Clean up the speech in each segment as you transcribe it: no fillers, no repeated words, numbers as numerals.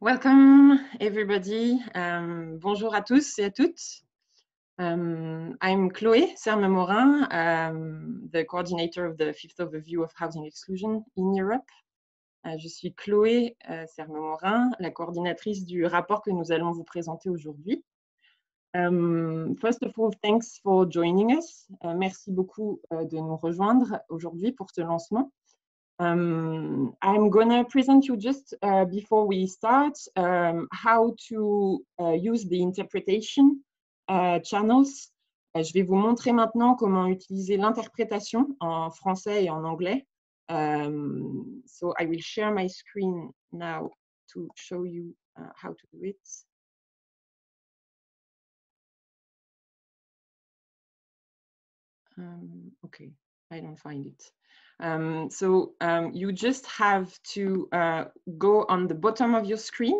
Welcome, everybody. Bonjour à tous et à toutes. I'm Chloé Serme Morin, the coordinator of the fifth overview of housing exclusion in Europe. Je suis Chloé Serme Morin, la coordinatrice du rapport que nous allons vous présenter aujourd'hui. First of all, thanks for joining us. Merci beaucoup de nous rejoindre aujourd'hui pour ce lancement. I'm gonna present you just before we start how to use the interpretation channels. Je vais vous montrer maintenant comment utiliser l'interprétation en français et en anglais. So I will share my screen now to show you how to do it. Okay, I don't find it. So you just have to go on the bottom of your screen.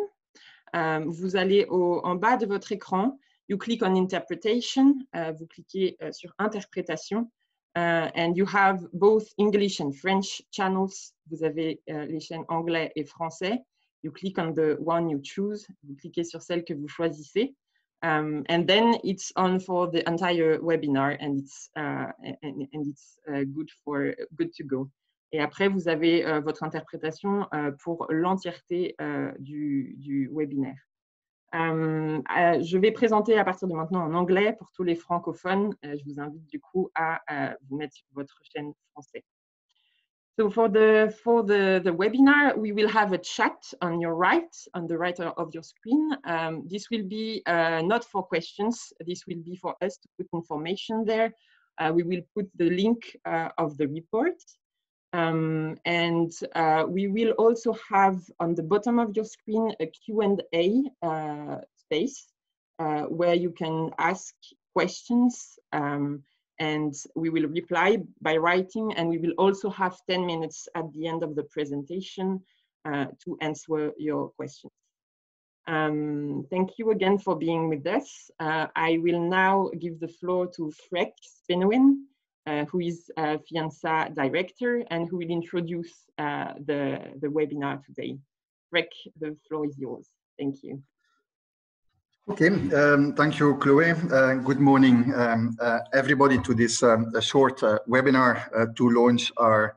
Vous allez en bas de votre écran. You click on interpretation. Vous cliquez sur interprétation. And you have both English and French channels. Vous avez les chaînes anglais et français. You click on the one you choose. Vous cliquez sur celle que vous choisissez. And then it's on for the entire webinar, and it's good to go. Et après, vous avez votre interprétation pour l'entièreté du webinaire. Je vais présenter à partir de maintenant en anglais pour tous les francophones. Je vous invite du coup à vous mettre sur votre chaîne française. So for the webinar, we will have a chat on your right, on the right of your screen. This will be not for questions. This will be for us to put information there. We will put the link of the report. And we will also have on the bottom of your screen a Q&A space where you can ask questions. And we will reply by writing, and we will also have 10 minutes at the end of the presentation to answer your questions. Thank you again for being with us. I will now give the floor to Freek Spinnewijn, who is FEANTSA director and who will introduce the webinar today. Freek, the floor is yours. Thank you. Okay, thank you, Chloé. Good morning, everybody, to this short webinar to launch our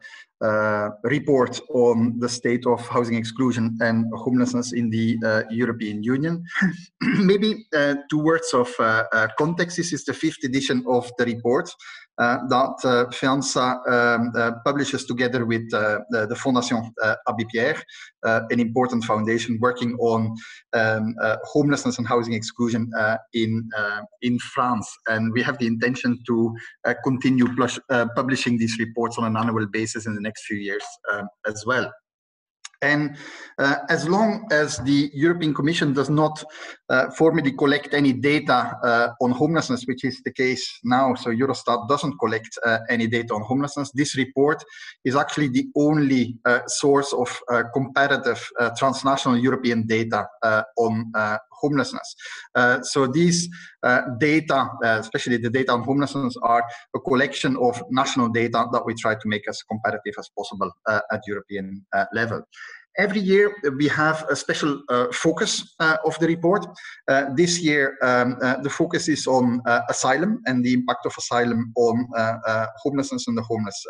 report on the state of housing exclusion and homelessness in the European Union. Maybe two words of context. This is the fifth edition of the report that FEANTSA publishes together with the Fondation Abbé Pierre, an important foundation working on homelessness and housing exclusion in France. And we have the intention to continue publishing these reports on an annual basis in the next few years as well. And as long as the European Commission does not formally collect any data on homelessness, which is the case now, so Eurostat doesn't collect any data on homelessness, this report is actually the only source of comparative transnational European data on homelessness. So these data, especially the data on homelessness, are a collection of national data that we try to make as comparative as possible at European level. Every year we have a special focus of the report. This year the focus is on asylum and the impact of asylum on homelessness and the homeless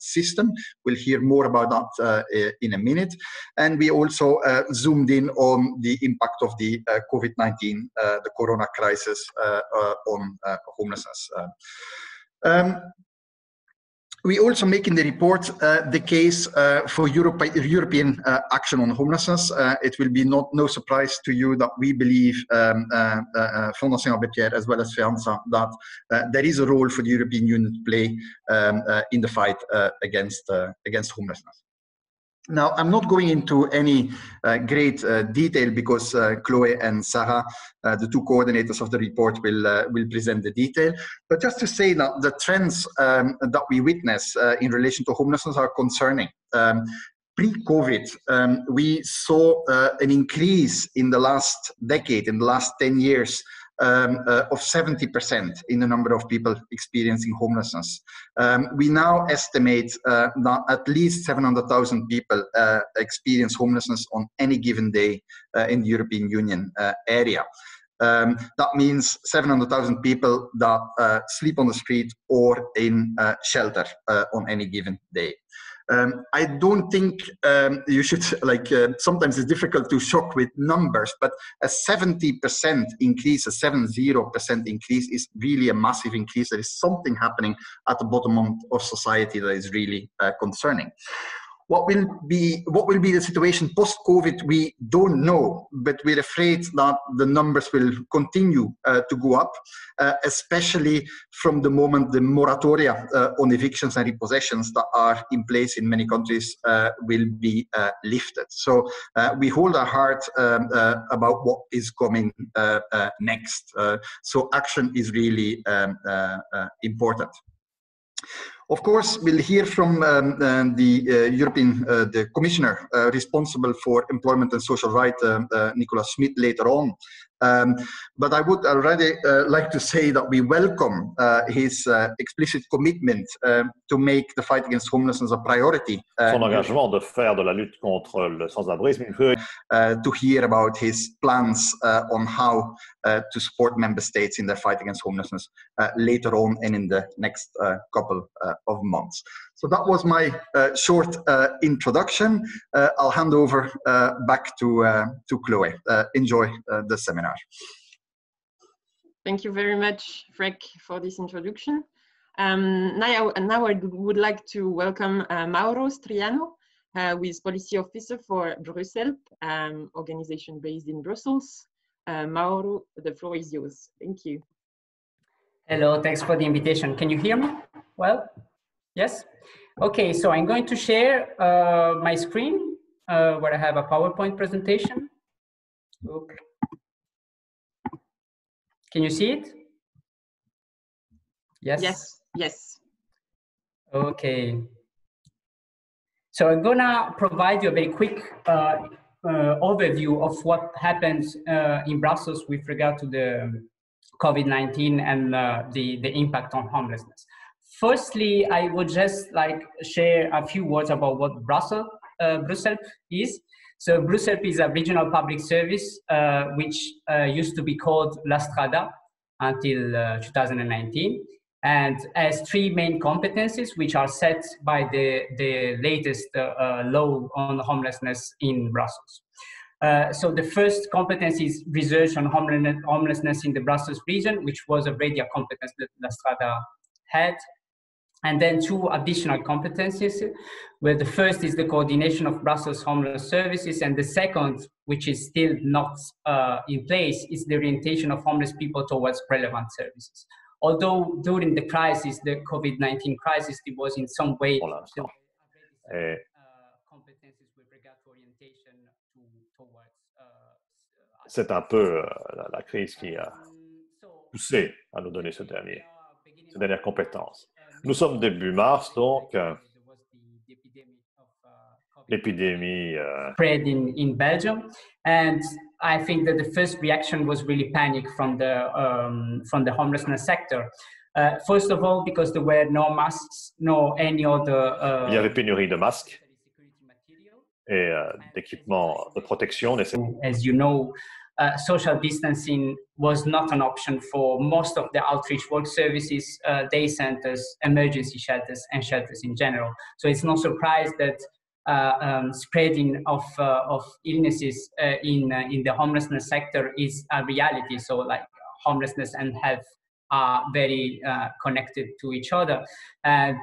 system. We'll hear more about that in a minute. And we also zoomed in on the impact of the COVID-19, the corona crisis on homelessness. We also make in the report the case for European action on homelessness. It will be no surprise to you that we believe, Fondation Abbé Pierre as well as FEANTSA, that there is a role for the European Union to play in the fight against homelessness. Now, I'm not going into any great detail because Chloé and Sarah, the two coordinators of the report, will present the detail. But just to say that the trends that we witness in relation to homelessness are concerning. Pre-COVID, we saw an increase in the last decade, in the last 10 years, of 70% in the number of people experiencing homelessness. We now estimate that at least 700,000 people experience homelessness on any given day in the European Union area. That means 700,000 people that sleep on the street or in shelter on any given day. I don't think you should, like, sometimes it's difficult to shock with numbers, but a 70% increase, a 70% increase is really a massive increase. There is something happening at the bottom of society that is really concerning. What will be the situation post-COVID, we don't know, but we're afraid that the numbers will continue to go up, especially from the moment the moratoria on evictions and repossessions that are in place in many countries will be lifted. So we hold our heart about what is coming next. So action is really important. Of course, we'll hear from the Commissioner responsible for Employment and Social Rights, Nicolas Schmit, later on. But I would already like to say that we welcome his explicit commitment to make the fight against homelessness a priority. Son engagement de faire de la lutte contre le sans-abrisme. To hear about his plans on how to support member states in their fight against homelessness later on and in the next couple of months. So that was my short introduction. I'll hand over back to Chloé. Enjoy the seminar. Thank you very much, Freek, for this introduction. Now I would like to welcome Mauro Striano, who is Policy Officer for BrusselP, organization based in Brussels. Mauro, the floor is yours. Thank you. Hello, thanks for the invitation. Can you hear me well? Yes? Okay, so I'm going to share my screen where I have a PowerPoint presentation. Okay. Can you see it? Yes? Yes, yes. Okay. So I'm gonna provide you a very quick overview of what happens in Brussels with regard to the COVID-19 and the impact on homelessness. Firstly, I would just like share a few words about what BrusselP is. So BrusselP is a regional public service which used to be called La Strada until 2019, and has three main competencies which are set by the latest law on homelessness in Brussels. So the first competence is research on homelessness in the Brussels region, which was already a competence that La Strada had. And then two additional competencies, where the first is the coordination of Brussels homeless services, and the second, which is still not in place, is the orientation of homeless people towards relevant services. Although during the crisis, the COVID-19 crisis, it was in some way competencies with regard to orientation towards. C'est un peu la crise qui a poussé à nous donner ces dernières compétences. Nous sommes début mars, donc l'épidémie spread in Belgium, and I think that the first reaction was really panic from the homelessness sector. First of all, because there were no masks, no any other. Il y avait pénurie de masques et d'équipements de protection nécessaires. As you know, social distancing was not an option for most of the outreach work services, day centers, emergency shelters, and shelters in general. So it's no surprise that spreading of illnesses in the homelessness sector is a reality. So like homelessness and health are very connected to each other. And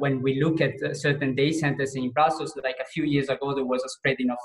when we look at certain day centers in Brussels, like a few years ago, there was a spreading of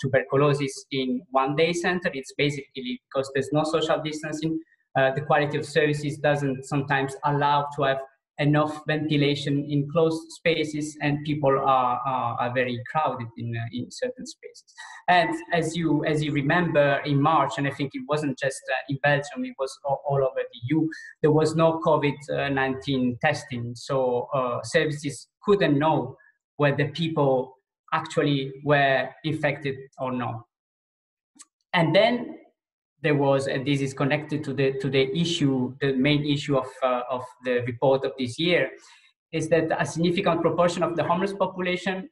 tuberculosis in one day center. It's basically because there's no social distancing. The quality of services doesn't sometimes allow to have enough ventilation in closed spaces, and people are very crowded in certain spaces. And as you remember, in March, and I think it wasn't just in Belgium, it was all over the EU, there was no COVID-19 testing, so services couldn't know whether people actually were infected or not. And then there was, and this is connected to the issue, the main issue of the report of this year, is that a significant proportion of the homeless population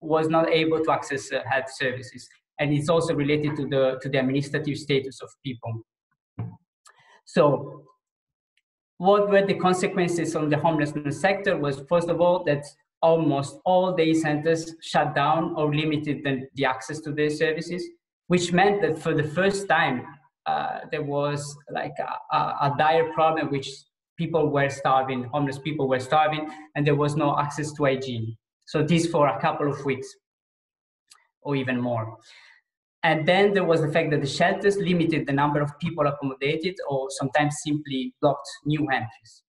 was not able to access health services, and it's also related to the administrative status of people. So, what were the consequences on the homelessness sector? Was first of all that almost all day centers shut down or limited the access to their services, which meant that for the first time. There was like a dire problem, which people were starving, homeless people were starving, and there was no access to hygiene. So this for a couple of weeks or even more. And then there was the fact that the shelters limited the number of people accommodated or sometimes simply blocked new entries.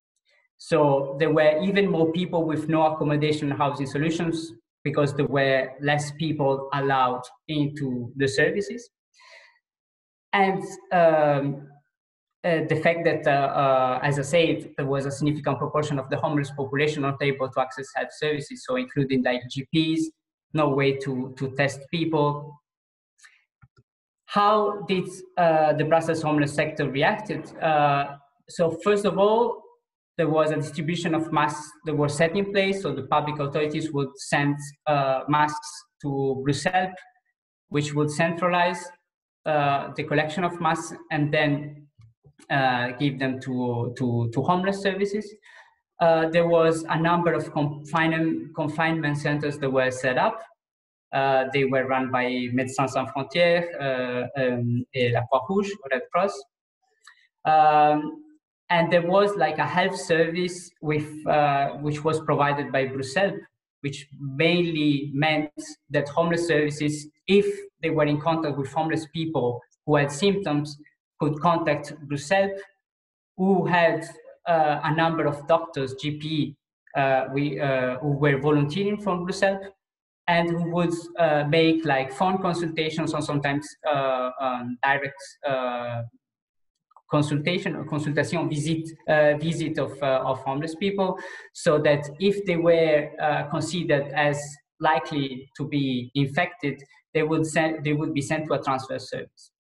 So there were even more people with no accommodation and housing solutions because there were less people allowed into the services. And the fact that, as I said, there was a significant proportion of the homeless population not able to access health services, so including like GPs, no way to test people. How did the Brussels homeless sector reacted? So first of all, there was a distribution of masks that were set in place, so the public authorities would send masks to BrusselP, which would centralize the collection of masks and then give them to homeless services. There was a number of confinement centers that were set up. They were run by Médecins Sans Frontières, et La Croix Rouge, Red Cross. And there was like a health service with, which was provided by BrusselP, which mainly meant that homeless services, if they were in contact with homeless people who had symptoms, could contact BrusselP, who had a number of doctors, GP, who were volunteering from BrusselP, and who would make like phone consultations or sometimes direct visit of homeless people, so that if they were considered as likely to be infected, they would be sent to a transfer service.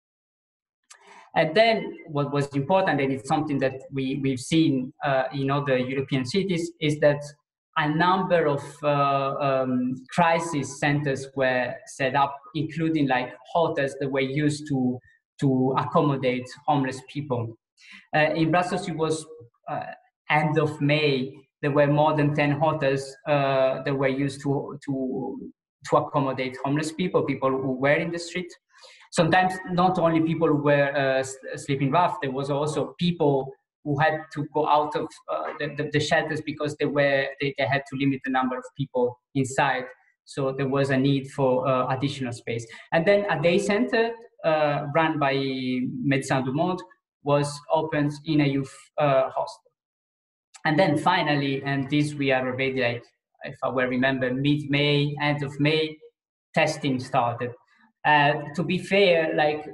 And then what was important, and it's something that we've seen in other European cities, is that a number of crisis centers were set up, including like hotels that were used to accommodate homeless people. In Brussels, it was end of May, there were more than 10 hotels that were used to accommodate homeless people, people who were in the street. Sometimes not only people who were sleeping rough, there was also people who had to go out of the shelters because they had to limit the number of people inside. So there was a need for additional space. And then a day center run by Médecins du Monde was opened in a youth hostel. And then finally, and this we are already like, if I will remember, mid-May, end of May, testing started. To be fair, like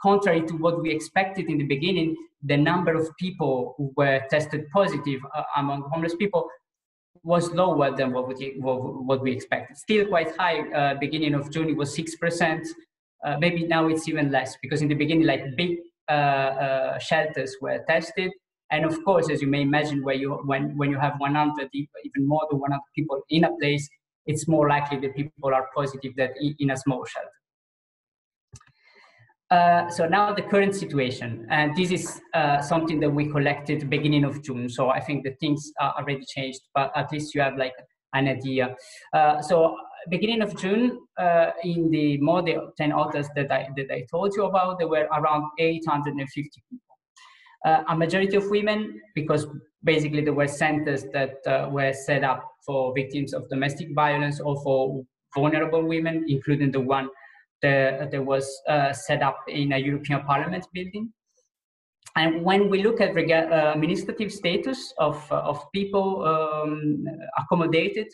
contrary to what we expected in the beginning, the number of people who were tested positive among homeless people was lower than what we expected. Still quite high. Beginning of June, it was 6%. Maybe now it's even less, because in the beginning, like big shelters were tested. And of course, as you may imagine, when you have 100, even more than 100 people in a place, it's more likely that people are positive than in a small shelter. So now the current situation, and this is something that we collected beginning of June. So I think the things are already changed, but at least you have like an idea. So beginning of June, in the more than 10 hotels that I told you about, there were around 850 people. A majority of women, because basically there were centers that were set up for victims of domestic violence or for vulnerable women, including the one that was set up in a European Parliament building. And when we look at administrative status of people accommodated,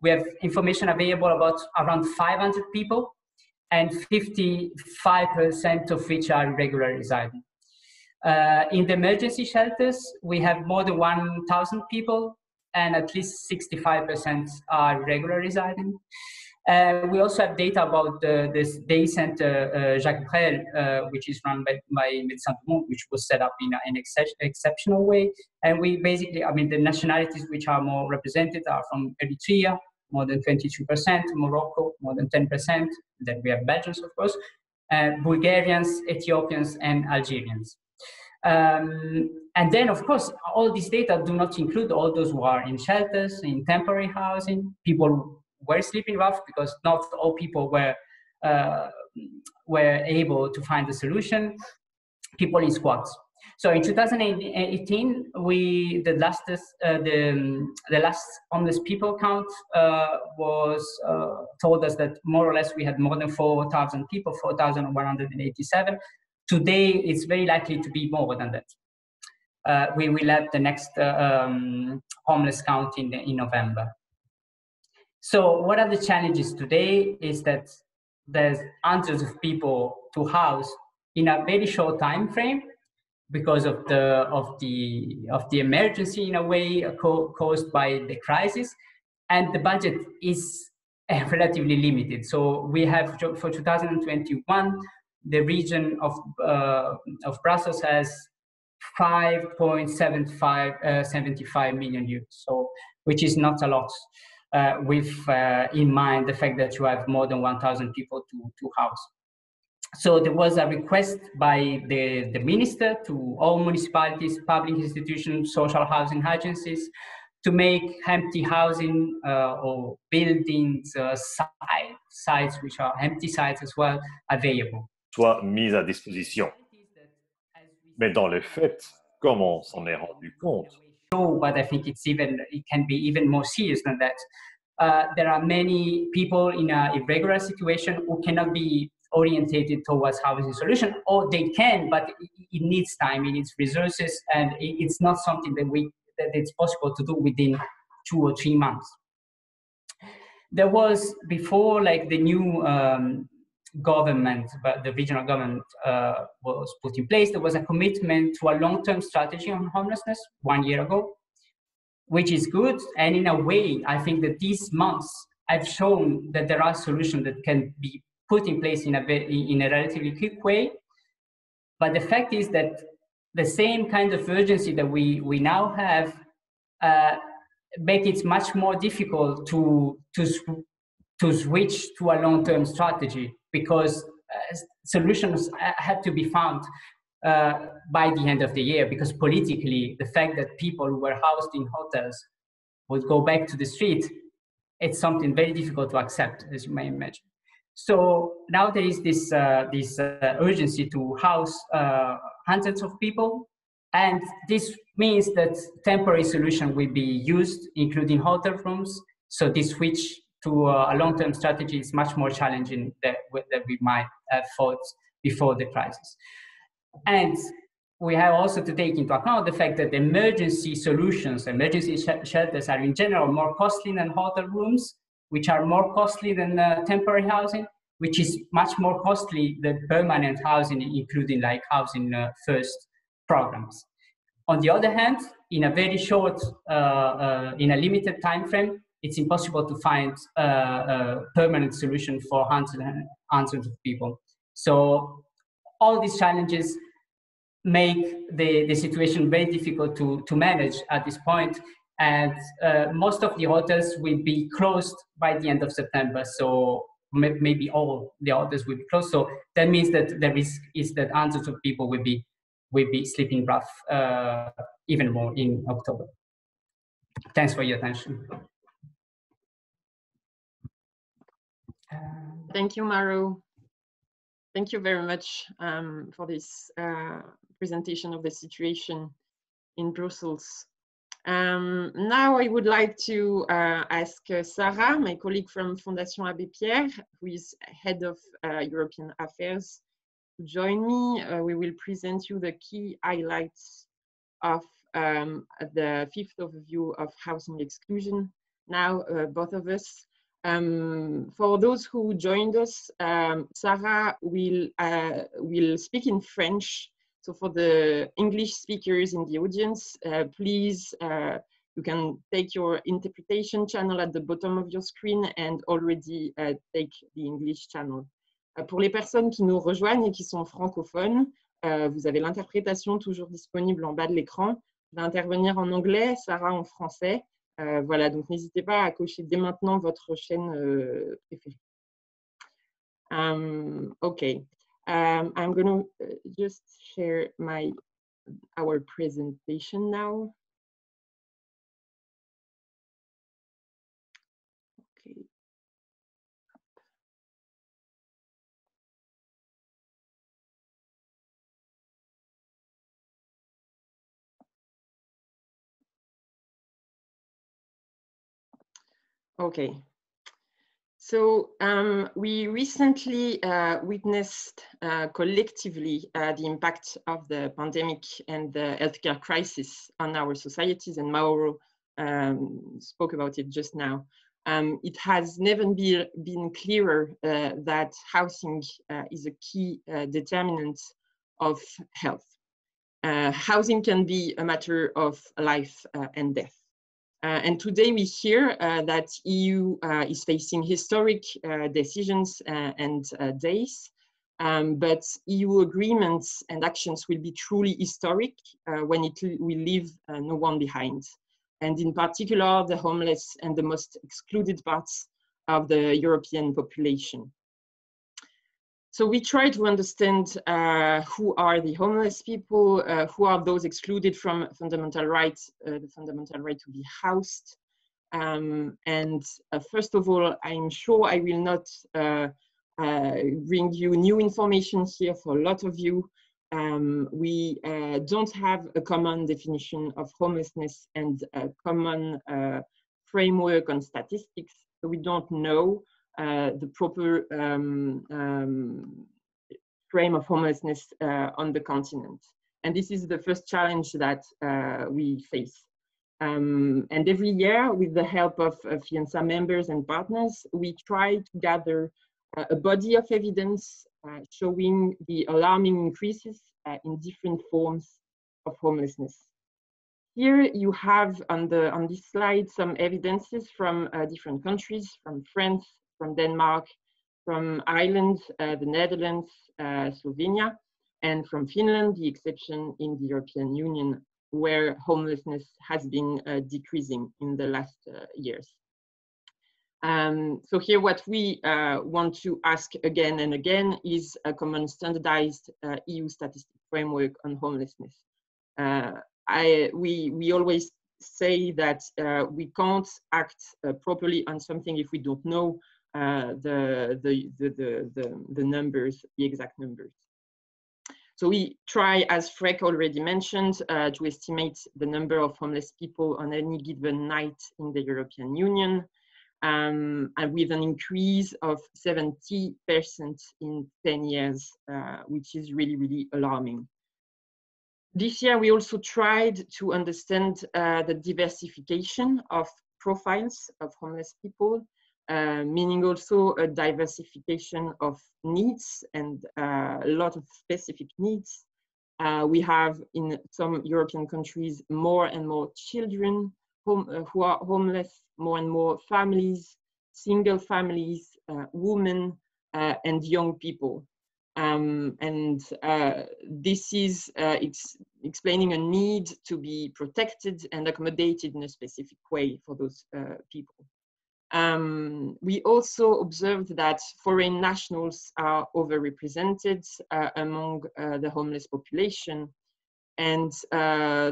we have information available about around 500 people, and 55% of which are irregular residing. In the emergency shelters, we have more than 1,000 people, and at least 65% are regular residing. We also have data about this day center, Jacques Brel, which is run by Médecins du Monde, which was set up in an exceptional way. And we basically, I mean, the nationalities which are more represented are from Eritrea, more than 22%, Morocco, more than 10%, then we have Belgians, of course, Bulgarians, Ethiopians, and Algerians. And then, of course, all these data do not include all those who are in shelters, in temporary housing, people were sleeping rough because not all people were able to find a solution, people in squats. So in 2018, the last homeless people count told us that more or less we had more than 4,000 people, 4,187. Today, it's very likely to be more than that. We will have the next homeless count in November. So what are the challenges today is that there's hundreds of people to house in a very short time frame because of the emergency in a way caused by the crisis, and the budget is relatively limited. So we have for 2021 the region of Brussels has 5.75 million euros, so which is not a lot. With in mind the fact that you have more than 1,000 people to house. So there was a request by the minister to all municipalities, public institutions, social housing agencies to make empty housing or buildings sites, which are empty sites as well, available. Soit mise à disposition. Mais dans les faits, comme on s'en est rendu compte, but I think it can be even more serious than that. There are many people in an irregular situation who cannot be orientated towards housing solution, or they can, but it needs time, it needs resources, and it's not something that it's possible to do within 2 or 3 months. There was before, like the new government, but the regional government was put in place. There was a commitment to a long-term strategy on homelessness 1 year ago, which is good. And in a way, I think that these months have shown that there are solutions that can be put in place in a relatively quick way. But the fact is that the same kind of urgency that we now have makes it much more difficult to switch to a long-term strategy, because solutions have to be found by the end of the year, because politically, the fact that people who were housed in hotels would go back to the street, it's something very difficult to accept, as you may imagine. So now there is this urgency to house hundreds of people, and this means that temporary solution will be used, including hotel rooms, so this switch to a long-term strategy is much more challenging than we might have thought before the crisis. And we have also to take into account the fact that emergency solutions, emergency shelters are in general more costly than hotel rooms, which are more costly than temporary housing, which is much more costly than permanent housing, including like housing first programs. On the other hand, in a very short, in a limited time frame, it's impossible to find a permanent solution for hundreds of people. So all these challenges make the situation very difficult to manage at this point. And most of the hotels will be closed by the end of September. So maybe all the hotels will be closed. So that means that the risk is that hundreds of people will be sleeping rough even more in October. Thanks for your attention. Thank you, Mauro. Thank you very much for this presentation of the situation in Brussels. Now I would like to ask Sarah, my colleague from Fondation Abbé Pierre, who is head of European Affairs, to join me. We will present you the key highlights of the fifth overview of housing exclusion. Now, both of us. For those who joined us, Sarah will speak in French. So for the English speakers in the audience, please You can take your interpretation channel at the bottom of your screen and already take the English channel. Pour les personnes qui nous rejoignent et qui sont francophones, vous avez l'interprétation toujours disponible en bas de l'écran. Je vais intervenir en anglais, Sarah en français. Voilà, donc n'hésitez pas à cocher dès maintenant votre chaîne préférée. Okay, I'm going to just share our presentation now. Okay, so we recently witnessed collectively the impact of the pandemic and the healthcare crisis on our societies, and Mauro spoke about it just now. It has never been clearer that housing is a key determinant of health. Housing can be a matter of life and death. And today we hear that EU is facing historic decisions and days, but EU agreements and actions will be truly historic when it will leave no one behind. And in particular, the homeless and the most excluded parts of the European population. So we try to understand who are the homeless people, who are those excluded from fundamental rights, the fundamental right to be housed. And first of all, I'm sure I will not bring you new information here for a lot of you. We don't have a common definition of homelessness and a common framework on statistics, so we don't know the proper frame of homelessness on the continent. And this is the first challenge that we face. And every year, with the help of FEANTSA members and partners, we try to gather a body of evidence showing the alarming increases in different forms of homelessness. Here you have on this slide some evidences from different countries, from France, from Denmark, from Ireland, the Netherlands, Slovenia, and from Finland, the exception in the European Union, where homelessness has been decreasing in the last years. So here what we want to ask again and again is a common standardized EU statistic framework on homelessness. We always say that we can't act properly on something if we don't know the numbers, the exact numbers. So we try, as Freek already mentioned, to estimate the number of homeless people on any given night in the European Union, and with an increase of 70% in 10 years, which is really, really alarming. This year, we also tried to understand the diversification of profiles of homeless people, meaning also a diversification of needs and a lot of specific needs. We have in some European countries more and more children who are homeless, more and more families, single families, women, and young people. This is it's explaining a need to be protected and accommodated in a specific way for those people. We also observed that foreign nationals are overrepresented among the homeless population. And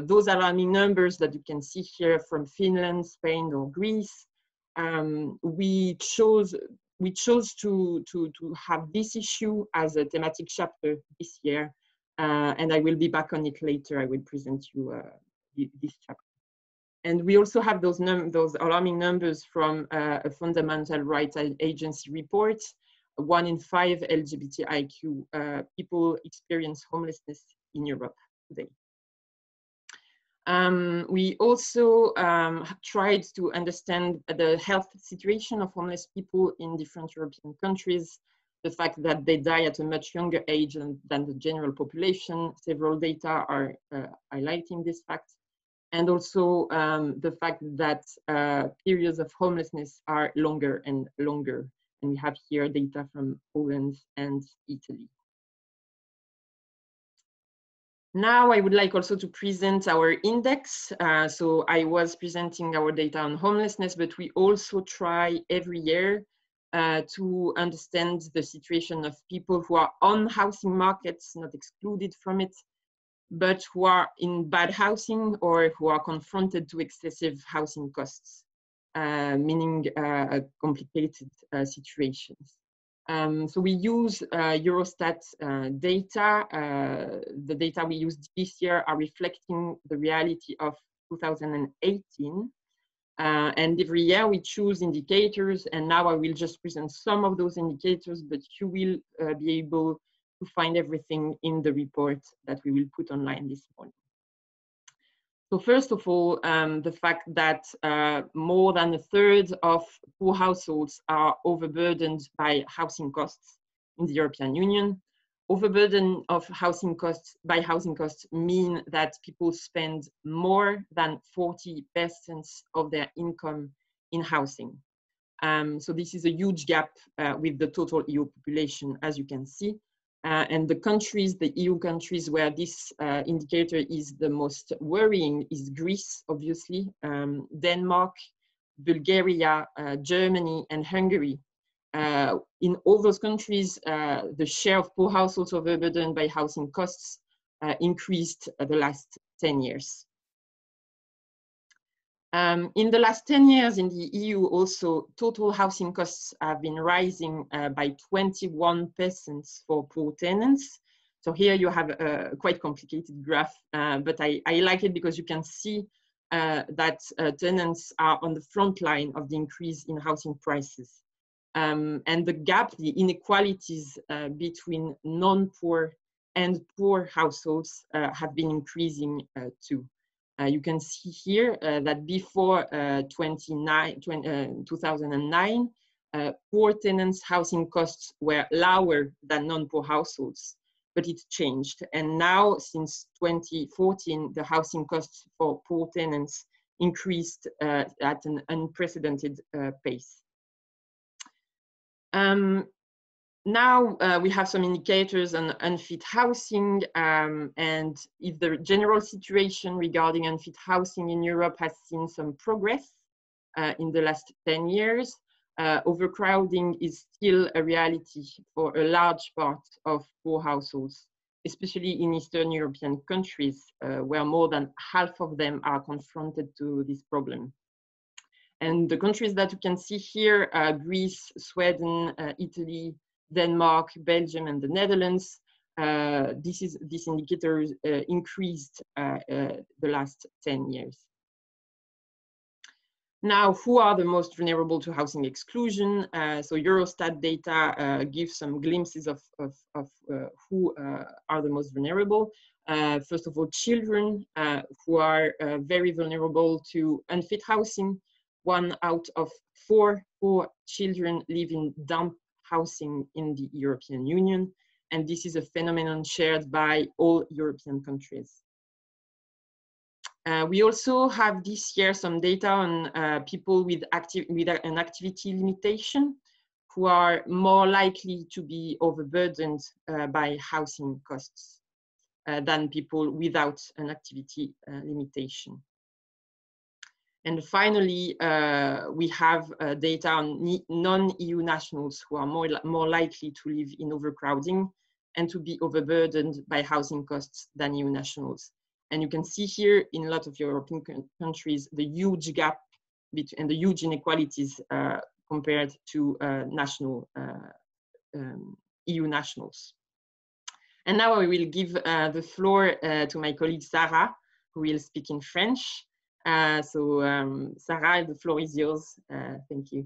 those alarming numbers that you can see here from Finland, Spain, or Greece, we chose to have this issue as a thematic chapter this year, and I will be back on it later. I will present you this chapter. And we also have those alarming numbers from a fundamental rights agency report. 1 in 5 LGBTIQ people experience homelessness in Europe today. We also tried to understand the health situation of homeless people in different European countries, the fact that they die at a much younger age than the general population. Several data are highlighting this fact. and also the fact that periods of homelessness are longer and longer. And we have here data from Poland and Italy. Now I would like also to present our index. So I was presenting our data on homelessness, but we also try every year to understand the situation of people who are on housing markets, not excluded from it, but who are in bad housing or who are confronted to excessive housing costs, meaning complicated situations. So we use Eurostat data. The data we used this year are reflecting the reality of 2018. And every year we choose indicators, and now I will just present some of those indicators, but you will be able to find everything in the report that we will put online this morning. So first of all, the fact that more than a third of poor households are overburdened by housing costs in the European Union. Overburden of housing costs by housing costs mean that people spend more than 40% of their income in housing. So this is a huge gap with the total EU population, as you can see. And the countries, the EU countries where this indicator is the most worrying is Greece, obviously, Denmark, Bulgaria, Germany, and Hungary. In all those countries, the share of poor households overburdened by housing costs increased the last 10 years. In the last 10 years in the EU also, total housing costs have been rising by 21% for poor tenants. So here you have a quite complicated graph, but I like it because you can see that tenants are on the front line of the increase in housing prices. And the gap, the inequalities between non-poor and poor households have been increasing too. You can see here that before 2009, poor tenants' housing costs were lower than non-poor households, but it changed. And now, since 2014, the housing costs for poor tenants increased at an unprecedented pace. Now we have some indicators on unfit housing, and if the general situation regarding unfit housing in Europe has seen some progress in the last 10 years, overcrowding is still a reality for a large part of poor households, especially in Eastern European countries, where more than half of them are confronted to this problem. And the countries that you can see here, Greece, Sweden, Italy, Denmark, Belgium, and the Netherlands, this indicator increased the last 10 years. Now, who are the most vulnerable to housing exclusion? So Eurostat data gives some glimpses of who are the most vulnerable. First of all, children who are very vulnerable to unfit housing. 1 out of 4 poor children live in dump housing in the European Union, and this is a phenomenon shared by all European countries. We also have this year some data on people with an activity limitation who are more likely to be overburdened by housing costs than people without an activity limitation. And finally, we have data on non-EU nationals who are more likely to live in overcrowding and to be overburdened by housing costs than EU nationals. And you can see here in a lot of European countries, the huge gap and the huge inequalities compared to EU nationals. And now I will give the floor to my colleague, Sarah, who will speak in French. Sarah, the floor is yours. Thank you.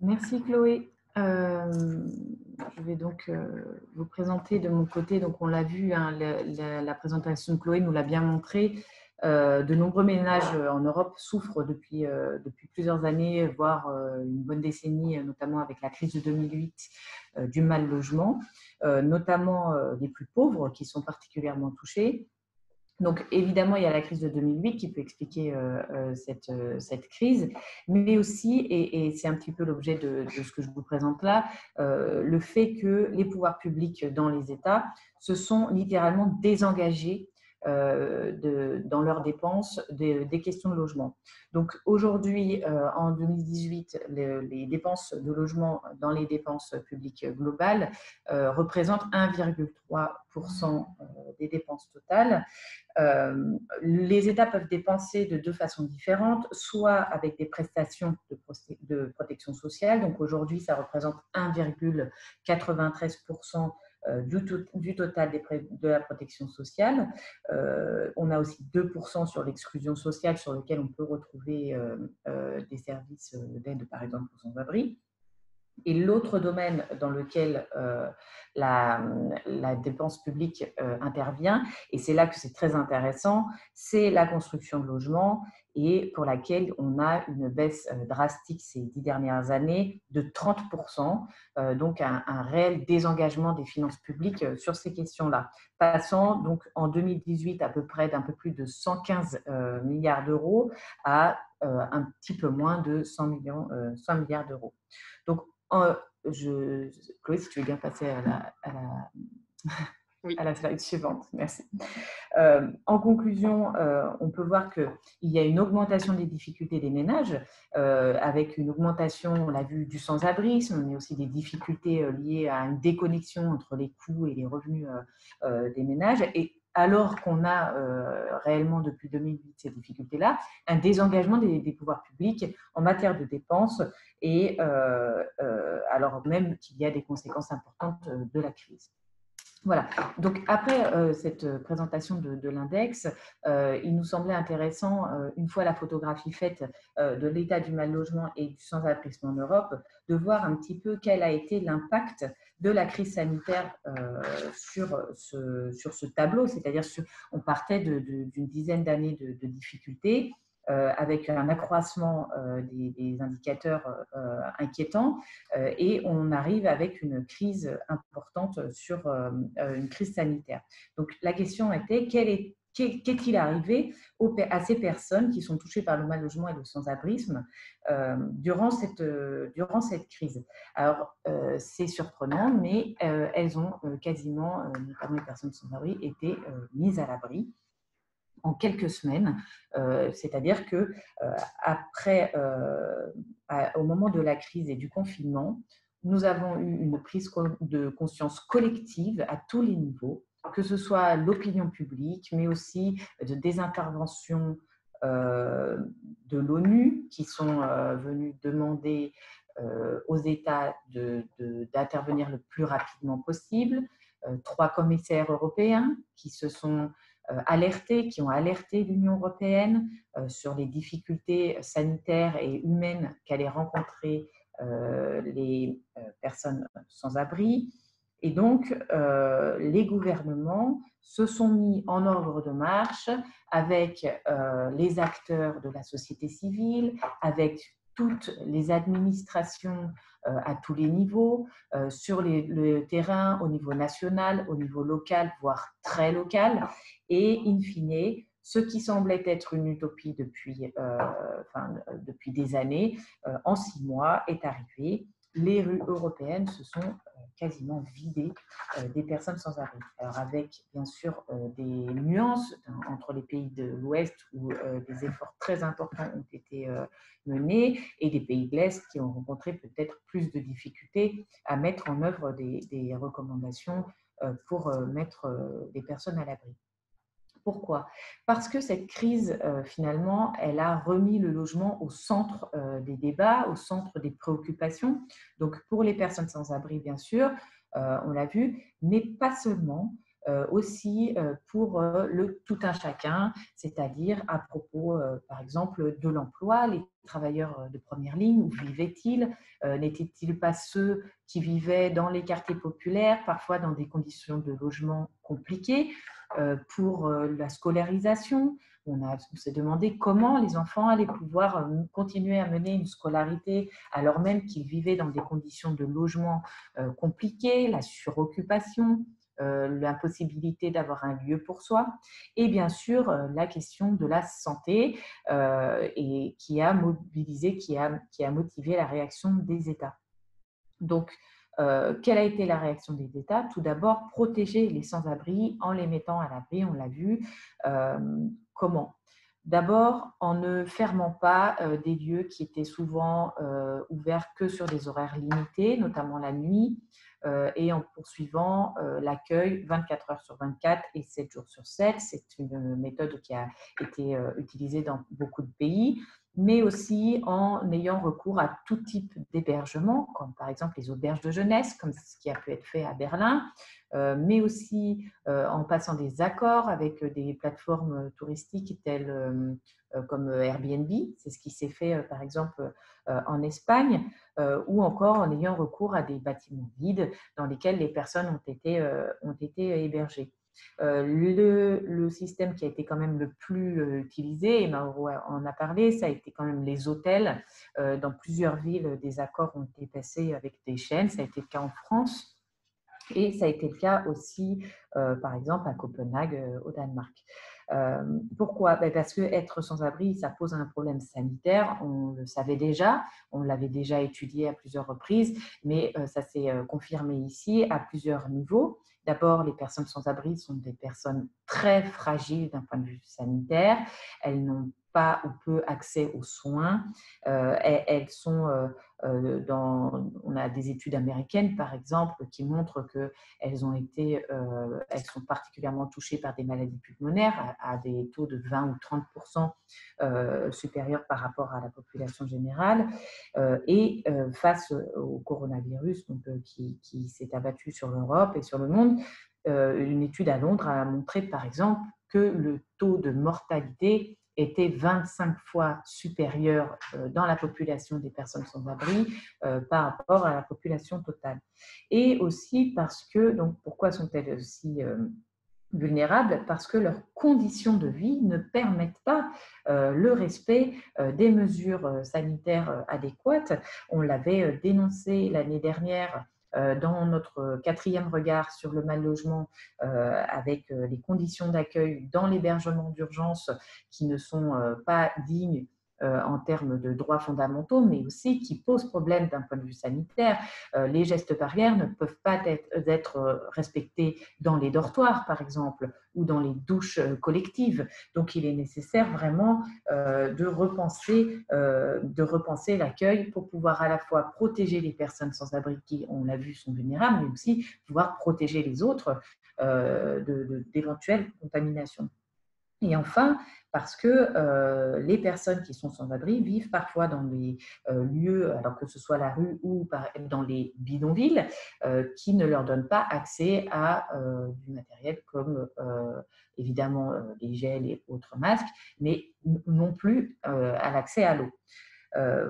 Merci Chloé. Je vais donc vous présenter de mon côté, donc on l'a vu, hein, la présentation de Chloé nous l'a bien montré, De nombreux ménages en Europe souffrent depuis plusieurs années, voire une bonne décennie, notamment avec la crise de 2008, du mal logement, notamment les plus pauvres qui sont particulièrement touchés. Donc, évidemment, il y a la crise de 2008 qui peut expliquer cette crise, mais aussi, et c'est un petit peu l'objet de ce que je vous présente là, le fait que les pouvoirs publics dans les États se sont littéralement désengagés dans leurs dépenses des questions de logement. Donc aujourd'hui, en 2018, les dépenses de logement dans les dépenses publiques globales représentent 1,3% des dépenses totales. Les États peuvent dépenser de deux façons différentes, soit avec des prestations de protection sociale. Donc aujourd'hui, ça représente 1,93% du total de la protection sociale. On a aussi 2% sur l'exclusion sociale, sur lequel on peut retrouver des services d'aide, par exemple, aux sans-abri. Et l'autre domaine dans lequel la dépense publique intervient, et c'est là que c'est très intéressant, c'est la construction de logements, et pour laquelle on a une baisse drastique ces 10 dernières années de 30%, donc un réel désengagement des finances publiques sur ces questions-là, passant donc en 2018 à peu près d'un peu plus de 115 milliards d'euros à un petit peu moins de 100 milliards d'euros. Donc, Chloé, si tu veux bien passer à la slide suivante, merci. En conclusion, on peut voir qu'il y a une augmentation des difficultés des ménages, avec une augmentation, on l'a vu, du sans-abrisme, mais aussi des difficultés liées à une déconnexion entre les coûts et les revenus des ménages. Et alors qu'on a réellement depuis 2008 ces difficultés-là, un désengagement des pouvoirs publics en matière de dépenses, et alors même qu'il y a des conséquences importantes de la crise. Voilà, donc après cette présentation de l'index, il nous semblait intéressant, une fois la photographie faite de l'état du mal logement et du sans-abrisme en Europe, de voir un petit peu quel a été l'impact de la crise sanitaire sur ce tableau, c'est-à-dire on partait d'une dizaine d'années de difficultés, avec un accroissement des indicateurs inquiétants, et on arrive avec une crise importante sur une crise sanitaire. Donc la question était, qu'est-il arrivé à ces personnes qui sont touchées par le mal logement et le sans-abrisme durant cette crise? Alors, c'est surprenant, mais elles ont quasiment, notamment les personnes sans-abri, été mises à l'abri en quelques semaines, c'est-à-dire que au moment de la crise et du confinement, nous avons eu une prise de conscience collective à tous les niveaux, que ce soit l'opinion publique, mais aussi des interventions de l'ONU qui sont venues demander aux États d'intervenir le plus rapidement possible, 3 commissaires européens qui se sont alertés, qui ont alerté l'Union européenne sur les difficultés sanitaires et humaines qu'allaient rencontrer les personnes sans abri. Et donc, les gouvernements se sont mis en ordre de marche avec les acteurs de la société civile, avec toutes les administrations à tous les niveaux, sur le terrain, au niveau national, au niveau local, voire très local. Et in fine, ce qui semblait être une utopie depuis des années, en 6 mois, est arrivé. Les rues européennes se sont quasiment vidées des personnes sans abri. Alors avec, bien sûr, des nuances entre les pays de l'Ouest où des efforts très importants ont été menés, et des pays de l'Est qui ont rencontré peut-être plus de difficultés à mettre en œuvre des recommandations pour mettre des personnes à l'abri. Pourquoi? Parce que cette crise, finalement, elle a remis le logement au centre des débats, au centre des préoccupations. Donc, pour les personnes sans abri, bien sûr, on l'a vu, mais pas seulement, aussi pour le tout un chacun, c'est-à-dire à propos, par exemple, de l'emploi, les travailleurs de première ligne, où vivaient-ils? N'étaient-ils pas ceux qui vivaient dans les quartiers populaires, parfois dans des conditions de logement compliquées, pour la scolarisation? on s'est demandé comment les enfants allaient pouvoir continuer à mener une scolarité alors même qu'ils vivaient dans des conditions de logement compliquées, la suroccupation, l'impossibilité d'avoir un lieu pour soi et bien sûr la question de la santé et qui a mobilisé, qui a motivé la réaction des États. Donc, quelle a été la réaction des États? Tout d'abord, protéger les sans-abri en les mettant à l'abri, on l'a vu. Comment? D'abord, en ne fermant pas des lieux qui étaient souvent ouverts que sur des horaires limités, notamment la nuit, et en poursuivant l'accueil 24 heures sur 24 et 7 jours sur 7. C'est une méthode qui a été utilisée dans beaucoup de pays, mais aussi en ayant recours à tout type d'hébergement, comme par exemple les auberges de jeunesse, comme ce qui a pu être fait à Berlin, mais aussi en passant des accords avec des plateformes touristiques telles comme Airbnb, c'est ce qui s'est fait par exemple en Espagne, ou encore en ayant recours à des bâtiments vides dans lesquels les personnes ont été hébergées. Le système qui a été quand même le plus utilisé, et Mauro en a parlé, ça a été quand même les hôtels. Dans plusieurs villes, des accords ont été passés avec des chaînes, ça a été le cas en France et ça a été le cas aussi, par exemple, à Copenhague, au Danemark. Pourquoi? Parce que être sans abri, ça pose un problème sanitaire, on le savait déjà, on l'avait déjà étudié à plusieurs reprises, mais ça s'est confirmé ici à plusieurs niveaux. D'abord, les personnes sans abri sont des personnes très fragiles d'un point de vue sanitaire, elles n'ont pas ou peu accès aux soins, elles sont on a des études américaines par exemple qui montrent qu'elles ont été, elles sont particulièrement touchées par des maladies pulmonaires à des taux de 20 ou 30% supérieurs par rapport à la population générale et face au coronavirus donc, qui s'est abattu sur l'Europe et sur le monde, une étude à Londres a montré par exemple que le taux de mortalité était 25 fois supérieure dans la population des personnes sans abri par rapport à la population totale. Et aussi parce que, donc pourquoi sont-elles aussi vulnérables? Parce que leurs conditions de vie ne permettent pas le respect des mesures sanitaires adéquates. On l'avait dénoncé l'année dernière dans notre quatrième regard sur le mal-logement avec les conditions d'accueil dans l'hébergement d'urgence qui ne sont pas dignes en termes de droits fondamentaux, mais aussi qui posent problème d'un point de vue sanitaire. Les gestes barrières ne peuvent pas être respectés dans les dortoirs, par exemple, ou dans les douches collectives. Donc, il est nécessaire vraiment de repenser l'accueil pour pouvoir à la fois protéger les personnes sans abri qui, on l'a vu, sont vulnérables, mais aussi pouvoir protéger les autres d'éventuelles contaminations. Et enfin, parce que les personnes qui sont sans abri vivent parfois dans des lieux, alors que ce soit la rue ou dans les bidonvilles, qui ne leur donnent pas accès à du matériel comme évidemment les gels et autres masques, mais non plus à l'accès à l'eau.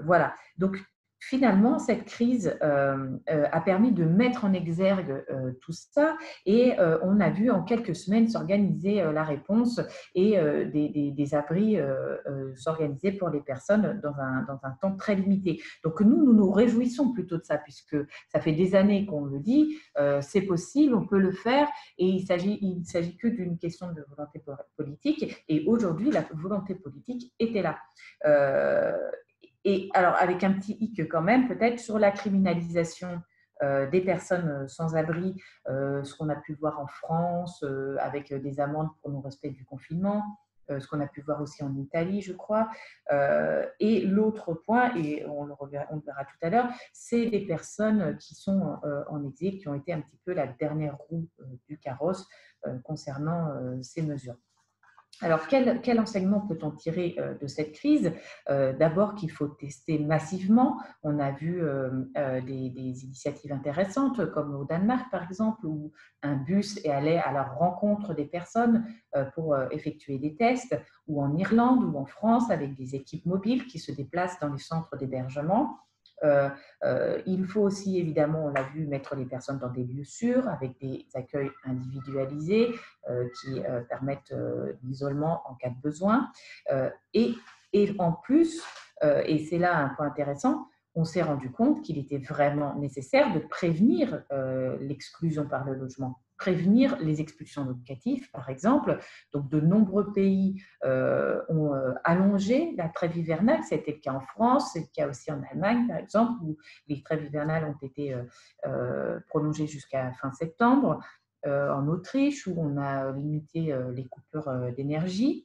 Voilà. Donc, finalement, cette crise a permis de mettre en exergue tout ça et on a vu en quelques semaines s'organiser la réponse et des abris s'organiser pour les personnes dans un temps très limité. Donc nous nous réjouissons plutôt de ça puisque ça fait des années qu'on le dit, c'est possible, on peut le faire et il ne s'agit que d'une question de volonté politique et aujourd'hui la volonté politique était là. Et alors, avec un petit hic quand même, peut-être sur la criminalisation des personnes sans abri, ce qu'on a pu voir en France avec des amendes pour non-respect du confinement, ce qu'on a pu voir aussi en Italie, je crois. Et l'autre point, et on le verra tout à l'heure, c'est les personnes qui sont en exil, qui ont été un petit peu la dernière roue du carrosse concernant ces mesures. Alors, quel enseignement peut-on tirer de cette crise? D'abord qu'il faut tester massivement. On a vu des initiatives intéressantes comme au Danemark par exemple où un bus allait à la rencontre des personnes pour effectuer des tests ou en Irlande ou en France avec des équipes mobiles qui se déplacent dans les centres d'hébergement. Il faut aussi, évidemment, on l'a vu, mettre les personnes dans des lieux sûrs avec des accueils individualisés qui permettent l'isolement en cas de besoin. Et en plus, et c'est là un point intéressant, on s'est rendu compte qu'il était vraiment nécessaire de prévenir l'exclusion par le logement, prévenir les expulsions locatives, par exemple. Donc, de nombreux pays ont allongé la trêve hivernale. C'était le cas en France, c'est le cas aussi en Allemagne, par exemple, où les trêves hivernales ont été prolongées jusqu'à fin septembre. En Autriche, où on a limité les coupures d'énergie.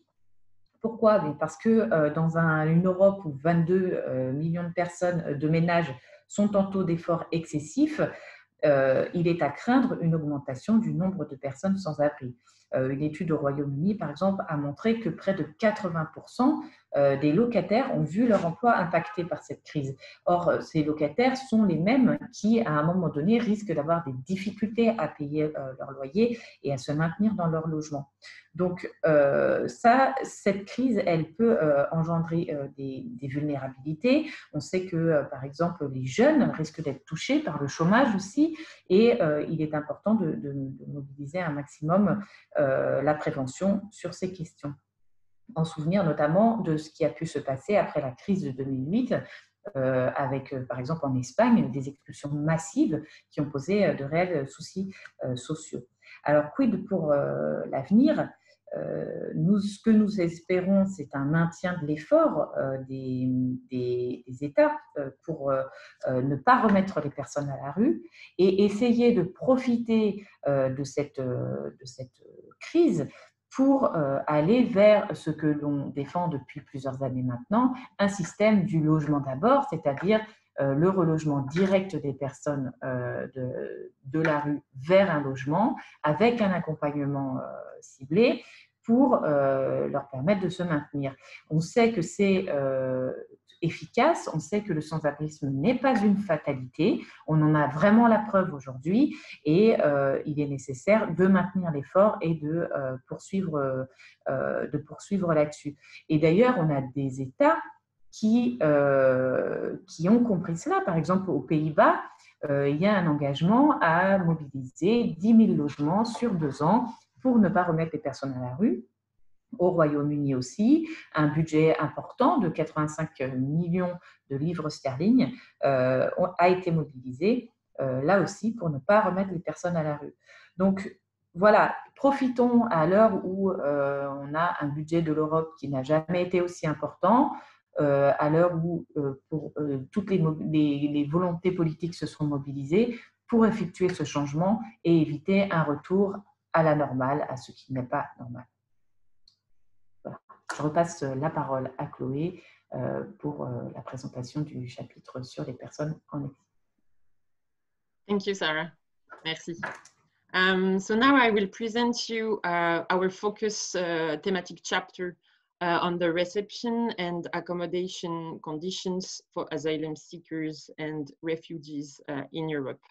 Pourquoi? Parce que dans une Europe où 22 millions de personnes, de ménages, sont en taux d'effort excessif, il est à craindre une augmentation du nombre de personnes sans abri. Une étude au Royaume-Uni, par exemple, a montré que près de 80% des locataires ont vu leur emploi impacté par cette crise. Or, ces locataires sont les mêmes qui, à un moment donné, risquent d'avoir des difficultés à payer leur loyer et à se maintenir dans leur logement. Donc, cette crise, elle peut engendrer des vulnérabilités. On sait que, par exemple, les jeunes risquent d'être touchés par le chômage aussi, et il est important de mobiliser un maximum la prévention sur ces questions. En souvenir notamment de ce qui a pu se passer après la crise de 2008, avec, par exemple, en Espagne, des expulsions massives qui ont posé de réels soucis sociaux. Alors, quid pour l'avenir? Ce que nous espérons, c'est un maintien de l'effort des États pour ne pas remettre les personnes à la rue et essayer de profiter de cette crise pour aller vers ce que l'on défend depuis plusieurs années maintenant, un système du logement d'abord, c'est-à-dire le relogement direct des personnes de la rue vers un logement avec un accompagnement ciblé pour leur permettre de se maintenir. On sait que c'est efficace, on sait que le sans-abrisme n'est pas une fatalité, on en a vraiment la preuve aujourd'hui et il est nécessaire de maintenir l'effort et de poursuivre là-dessus. Et d'ailleurs, on a des États qui ont compris cela. Par exemple, aux Pays-Bas, il y a un engagement à mobiliser 10 000 logements sur 2 ans pour ne pas remettre les personnes à la rue. Au Royaume-Uni aussi, un budget important de 85 millions de livres sterling a été mobilisé là aussi pour ne pas remettre les personnes à la rue. Donc, voilà, profitons à l'heure où on a un budget de l'Europe qui n'a jamais été aussi important, à l'heure où toutes les volontés politiques se sont mobilisées pour effectuer ce changement et éviter un retour à la normale, à ce qui n'est pas normal. Voilà. Je repasse la parole à Chloé pour la présentation du chapitre sur les personnes en exil. Thank you, Sarah. Merci. So now I will present you our focus thematic chapter on the reception and accommodation conditions for asylum seekers and refugees in Europe.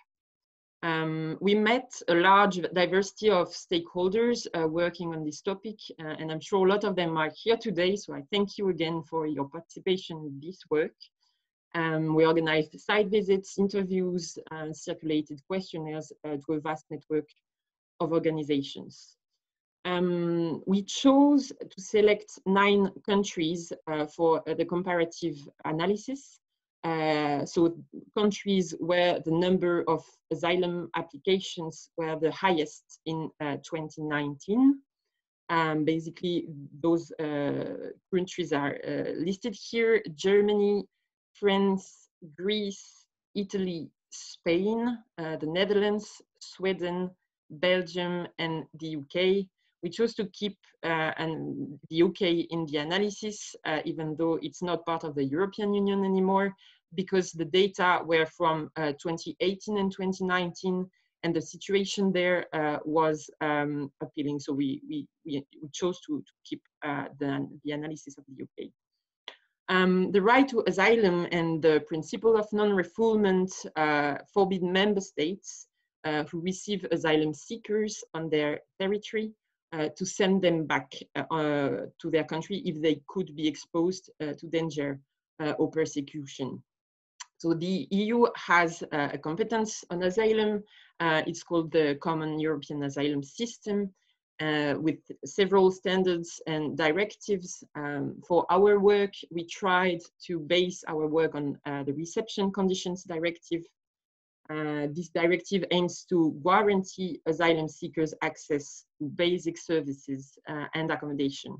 We met a large diversity of stakeholders working on this topic, and I'm sure a lot of them are here today, so I thank you again for your participation in this work. We organized site visits, interviews, and circulated questionnaires to a vast network of organizations. We chose to select 9 countries for the comparative analysis. So countries where the number of asylum applications were the highest in 2019. Basically, those countries are listed here: Germany, France, Greece, Italy, Spain, the Netherlands, Sweden, Belgium, and the UK. We chose to keep the UK in the analysis, even though it's not part of the European Union anymore, because the data were from 2018 and 2019, and the situation there was appealing. So we chose to keep the analysis of the UK. The right to asylum and the principle of non-refoulement forbid member states who receive asylum seekers on their territory to send them back to their country if they could be exposed to danger or persecution. So the EU has a competence on asylum. It's called the Common European Asylum System, with several standards and directives. For our work, we tried to base our work on the Reception Conditions Directive. This directive aims to guarantee asylum seekers access to basic services and accommodation.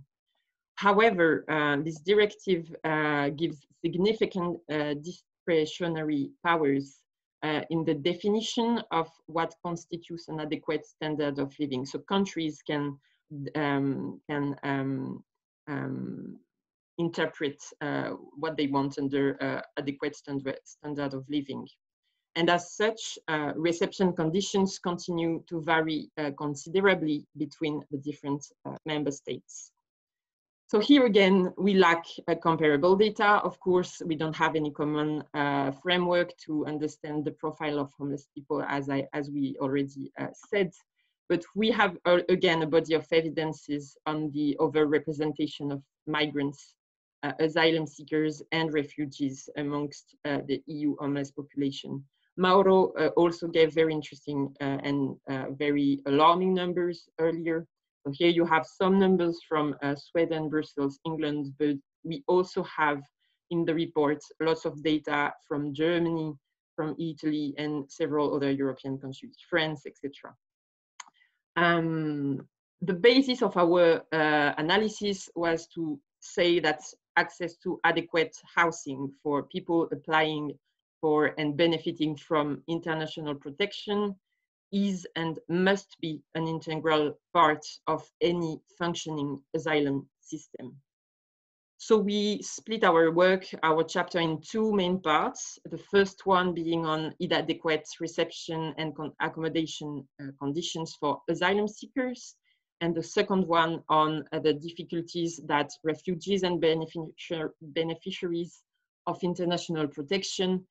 However, this directive gives significant discretionary powers in the definition of what constitutes an adequate standard of living. So countries can interpret what they want under adequate standard of living. And as such, reception conditions continue to vary considerably between the different member states. So here again, we lack comparable data. Of course, we don't have any common framework to understand the profile of homeless people, as we already said. But we have, again, a body of evidences on the overrepresentation of migrants, asylum seekers, and refugees amongst the EU homeless population. Mauro also gave very interesting and very alarming numbers earlier. So here you have some numbers from Sweden, Brussels, England, but we also have in the report lots of data from Germany, from Italy, and several other European countries, France, etc. The basis of our analysis was to say that access to adequate housing for people applying for and benefiting from international protection is and must be an integral part of any functioning asylum system. So we split our work, our chapter, in two main parts. The first one being on inadequate reception and accommodation conditions for asylum seekers, and the second one on the difficulties that refugees and beneficiaries of international protection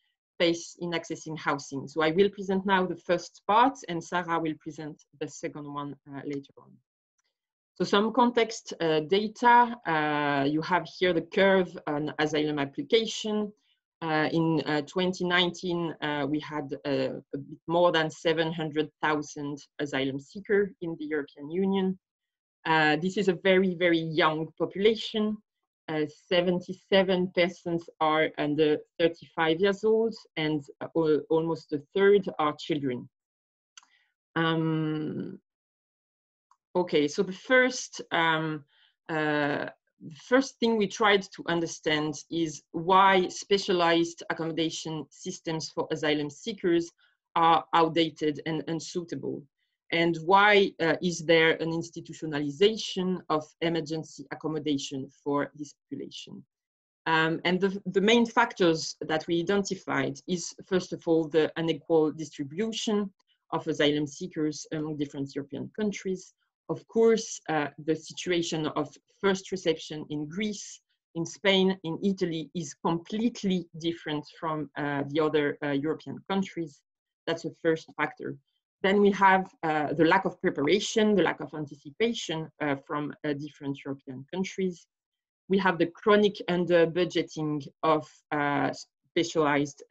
in accessing housing. So I will present now the first part, and Sarah will present the second one later on. So some context data. You have here the curve on asylum application. In 2019, we had a bit more than 700,000 asylum seekers in the European Union. This is a very, very young population. 77% are under 35 years old, and almost a third are children. Okay, so the first thing we tried to understand is why specialized accommodation systems for asylum seekers are outdated and unsuitable. And why is there an institutionalization of emergency accommodation for this population? And the main factors that we identified is, first of all, the unequal distribution of asylum seekers among different European countries. Of course, the situation of first reception in Greece, in Spain, in Italy is completely different from the other European countries. That's the first factor. Then we have the lack of preparation, the lack of anticipation from different European countries. We have the chronic under-budgeting of specialized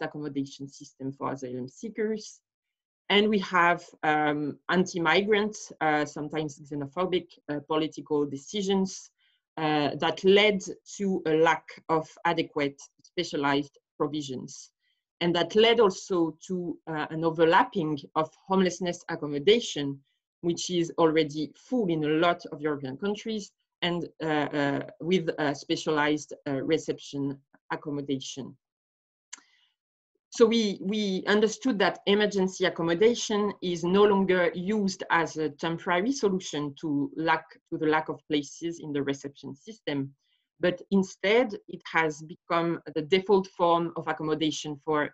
accommodation system for asylum seekers. And we have anti-migrant, sometimes xenophobic political decisions that led to a lack of adequate specialized provisions. And that led also to an overlapping of homelessness accommodation, which is already full in a lot of European countries, and with specialized reception accommodation. So we understood that emergency accommodation is no longer used as a temporary solution to the lack of places in the reception system, but instead it has become the default form of accommodation for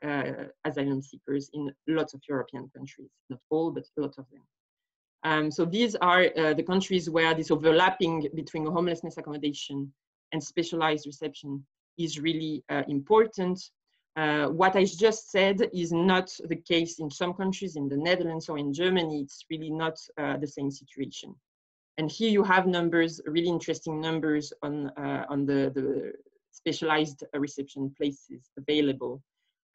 asylum seekers in lots of European countries, not all, but a lot of them. So these are the countries where this overlapping between homelessness accommodation and specialized reception is really important. What I just said is not the case in some countries, in the Netherlands or in Germany. It's really not the same situation. And here you have numbers, really interesting numbers on the specialized reception places available.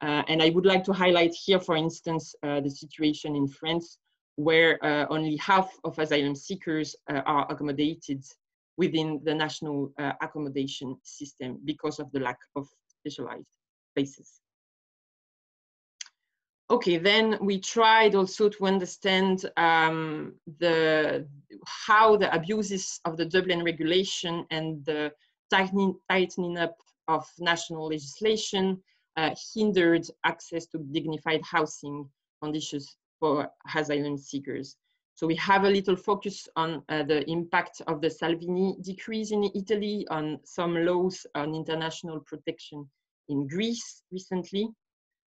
And I would like to highlight here, for instance, the situation in France, where only half of asylum seekers are accommodated within the national accommodation system because of the lack of specialized places. Okay, then we tried also to understand how the abuses of the Dublin regulation and the tightening up of national legislation hindered access to dignified housing conditions for asylum seekers. So we have a little focus on the impact of the Salvini decrees in Italy, on some laws on international protection in Greece recently.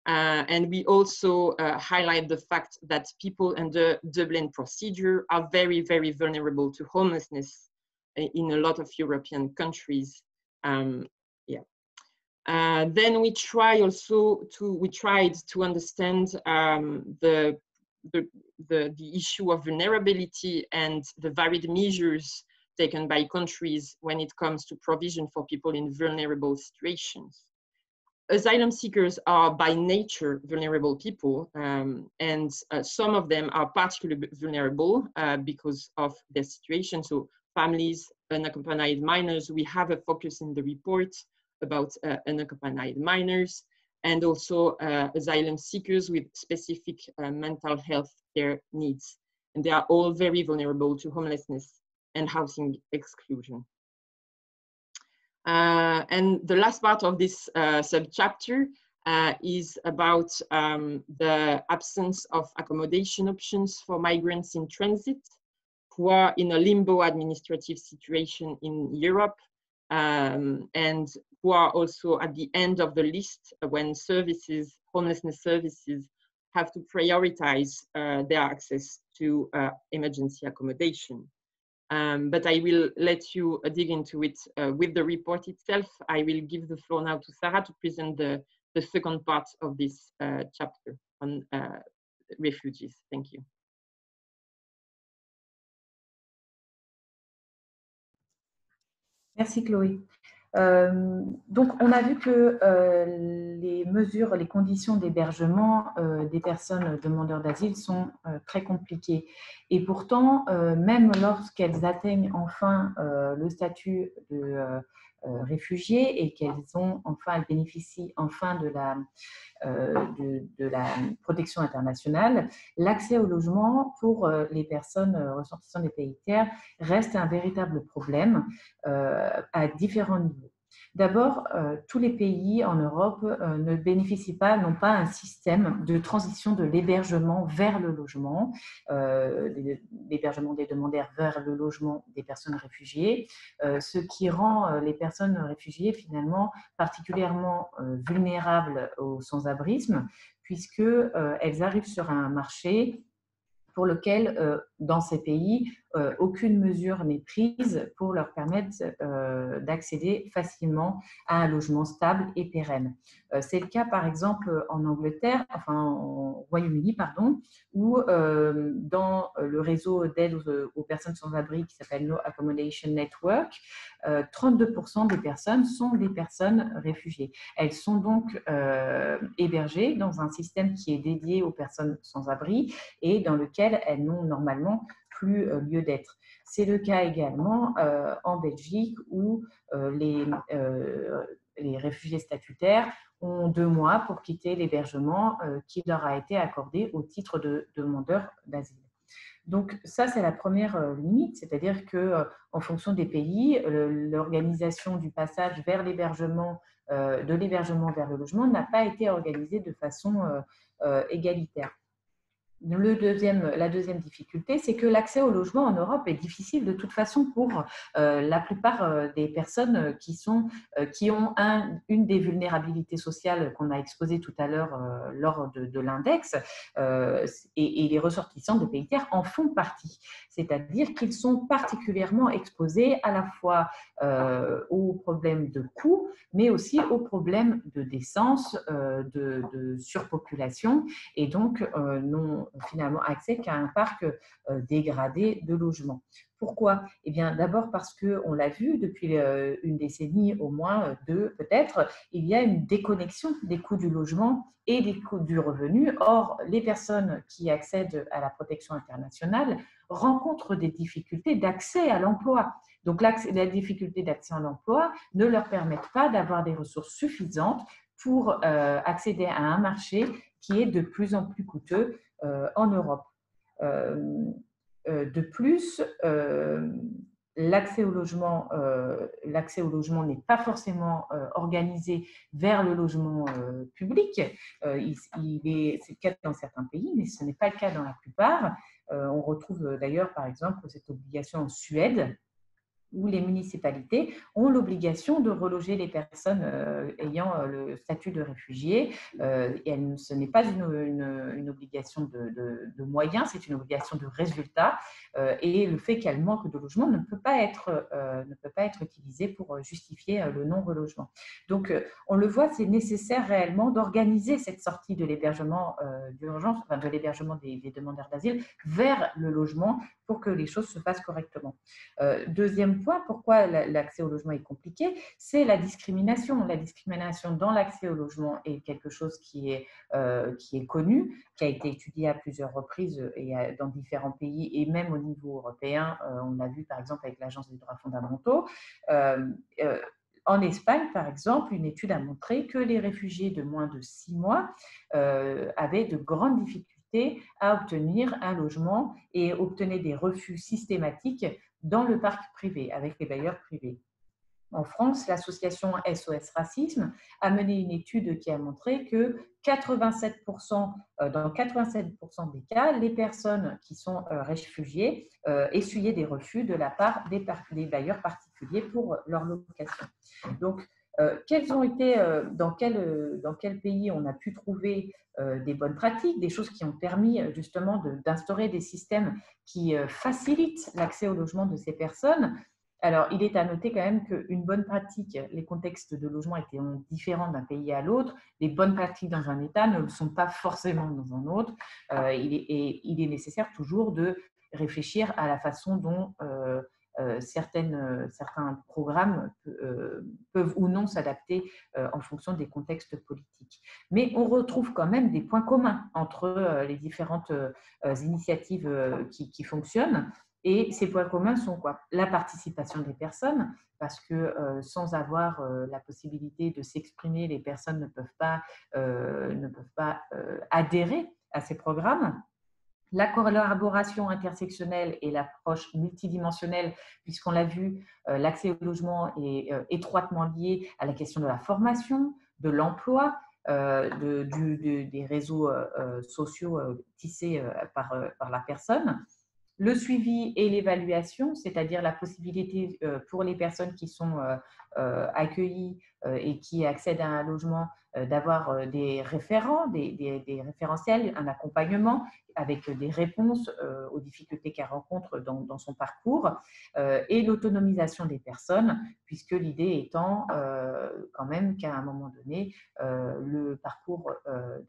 And we also highlight the fact that people under Dublin procedure are very, very vulnerable to homelessness in a lot of European countries. Then we tried to understand the issue of vulnerability and the varied measures taken by countries when it comes to provision for people in vulnerable situations. Asylum seekers are by nature vulnerable people, and some of them are particularly vulnerable because of their situation. So families, unaccompanied minors, we have a focus in the report about unaccompanied minors, and also asylum seekers with specific mental health care needs. And they are all very vulnerable to homelessness and housing exclusion. And the last part of this subchapter is about the absence of accommodation options for migrants in transit who are in a limbo administrative situation in Europe and who are also at the end of the list when services, homelessness services, have to prioritize their access to emergency accommodation. But I will let you dig into it with the report itself. I will give the floor now to Sarah to present the second part of this chapter on refugees. Thank you. Merci Chloé. Donc on a vu que les mesures, les conditions d'hébergement des personnes demandeurs d'asile sont très compliquées et pourtant même lorsqu'elles atteignent enfin le statut de réfugiés et qu'elles ont enfin, elles bénéficient enfin de la protection internationale, l'accès au logement pour les personnes ressortissant des pays tiers reste un véritable problème à différents niveaux. D'abord, tous les pays en Europe ne bénéficient pas, n'ont pas un système de transition de l'hébergement vers le logement, l'hébergement des demandeurs vers le logement des personnes réfugiées, ce qui rend les personnes réfugiées finalement particulièrement vulnérables au sans-abrisme, puisqu'elles arrivent sur un marché pour lequel, dans ces pays, aucune mesure n'est prise pour leur permettre d'accéder facilement à un logement stable et pérenne. C'est le cas, par exemple, en Angleterre, enfin au Royaume-Uni, pardon, où dans le réseau d'aide aux personnes sans-abri qui s'appelle No Accommodation Network, 32% des personnes sont des personnes réfugiées. Elles sont donc hébergées dans un système qui est dédié aux personnes sans-abri et dans lequel elles n'ont normalement plus lieu d'être. C'est le cas également en Belgique où les réfugiés statutaires ont 2 mois pour quitter l'hébergement qui leur a été accordé au titre de demandeur d'asile. Donc ça, c'est la première limite, c'est-à-dire qu'en fonction des pays, l'organisation du passage vers l'hébergement, de l'hébergement vers le logement n'a pas été organisée de façon égalitaire. La deuxième difficulté, c'est que l'accès au logement en Europe est difficile de toute façon pour la plupart des personnes qui ont une des vulnérabilités sociales qu'on a exposées tout à l'heure lors de l'index, et les ressortissants de pays tiers en font partie. C'est-à-dire qu'ils sont particulièrement exposés à la fois aux problèmes de coût, mais aussi aux problèmes de décence, de surpopulation, et donc non finalement accès qu'à un parc dégradé de logements. Pourquoi? Eh bien, d'abord parce qu'on l'a vu depuis une décennie, au moins deux peut-être, il y a une déconnexion des coûts du logement et des coûts du revenu. Or, les personnes qui accèdent à la protection internationale rencontrent des difficultés d'accès à l'emploi. Donc, la difficulté d'accès à l'emploi ne leur permet pas d'avoir des ressources suffisantes pour accéder à un marché qui est de plus en plus coûteux en Europe. De plus, l'accès au logement n'est pas forcément organisé vers le logement public. C'est le cas dans certains pays, mais ce n'est pas le cas dans la plupart. On retrouve d'ailleurs, par exemple, cette obligation en Suède, où les municipalités ont l'obligation de reloger les personnes ayant le statut de réfugié. Ce n'est pas une obligation de moyens, c'est une obligation de résultat. Et le fait qu'elle manque de logement ne peut pas être utilisé pour justifier le non-relogement. Donc, on le voit, c'est nécessaire réellement d'organiser cette sortie de l'hébergement d'urgence, enfin de l'hébergement des demandeurs d'asile vers le logement pour que les choses se fassent correctement. Deuxième point, pourquoi l'accès au logement est compliqué, c'est la discrimination. La discrimination dans l'accès au logement est quelque chose qui est connu, qui a été étudié à plusieurs reprises et dans différents pays et même au niveau européen. On l'a vu par exemple avec l'Agence des droits fondamentaux. En Espagne, par exemple, une étude a montré que les réfugiés de moins de 6 mois avaient de grandes difficultés à obtenir un logement et obtenaient des refus systématiques dans le parc privé, avec les bailleurs privés. En France, l'association SOS Racisme a mené une étude qui a montré que dans 87% des cas, les personnes qui sont réfugiées essuyaient des refus de la part des bailleurs particuliers pour leur location. Donc, quels ont été, dans quel pays on a pu trouver des bonnes pratiques, des choses qui ont permis justement d'instaurer des systèmes qui facilitent l'accès au logement de ces personnes. Alors, il est à noter quand même qu'une bonne pratique, les contextes de logement étaient différents d'un pays à l'autre. Les bonnes pratiques dans un État ne le sont pas forcément dans un autre. Il est nécessaire toujours de réfléchir à la façon dont certains programmes peuvent ou non s'adapter en fonction des contextes politiques. Mais on retrouve quand même des points communs entre les différentes initiatives qui fonctionnent. Et ces points communs sont quoi? La participation des personnes, parce que sans avoir la possibilité de s'exprimer, les personnes ne peuvent pas adhérer à ces programmes. La collaboration intersectionnelle et l'approche multidimensionnelle, puisqu'on l'a vu, l'accès au logement est étroitement lié à la question de la formation, de l'emploi, des réseaux sociaux tissés par la personne. Le suivi et l'évaluation, c'est-à-dire la possibilité pour les personnes qui sont accueillies et qui accèdent à un logement d'avoir des référents, des référentiels, un accompagnement avec des réponses aux difficultés qu'elles rencontrent dans son parcours et l'autonomisation des personnes, puisque l'idée étant quand même qu'à un moment donné, le parcours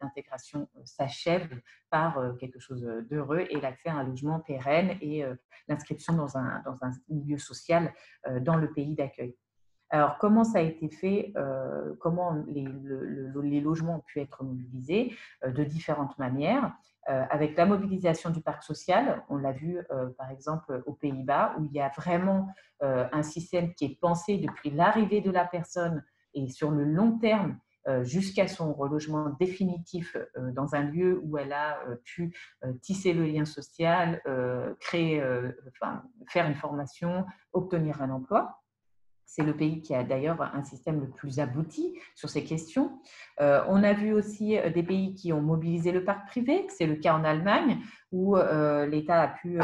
d'intégration s'achève par quelque chose d'heureux et l'accès à un logement pérenne et l'inscription dans un milieu social dans le pays d'accueil. Alors, comment ça a été fait, comment les logements ont pu être mobilisés de différentes manières, avec la mobilisation du parc social. On l'a vu, par exemple, aux Pays-Bas, où il y a vraiment un système qui est pensé depuis l'arrivée de la personne et sur le long terme, jusqu'à son relogement définitif dans un lieu où elle a pu tisser le lien social, faire une formation, obtenir un emploi. C'est le pays qui a d'ailleurs un système le plus abouti sur ces questions. On a vu aussi des pays qui ont mobilisé le parc privé. C'est le cas en Allemagne, où l'État a pu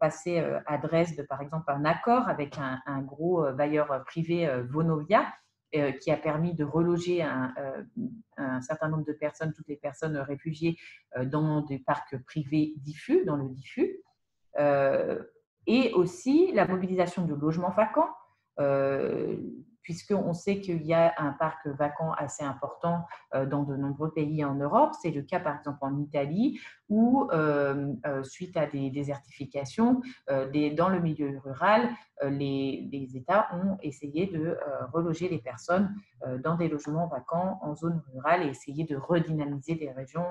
passer à Dresde, par exemple, un accord avec un gros bailleur privé, Vonovia, qui a permis de reloger un certain nombre de personnes, toutes les personnes réfugiées, dans des parcs privés diffus, dans le diffus. Et aussi la mobilisation de logements vacants, puisqu'on sait qu'il y a un parc vacant assez important dans de nombreux pays en Europe. C'est le cas, par exemple, en Italie, où, suite à des désertifications, dans le milieu rural, les États ont essayé de reloger les personnes dans des logements vacants en zone rurale et essayer de redynamiser les régions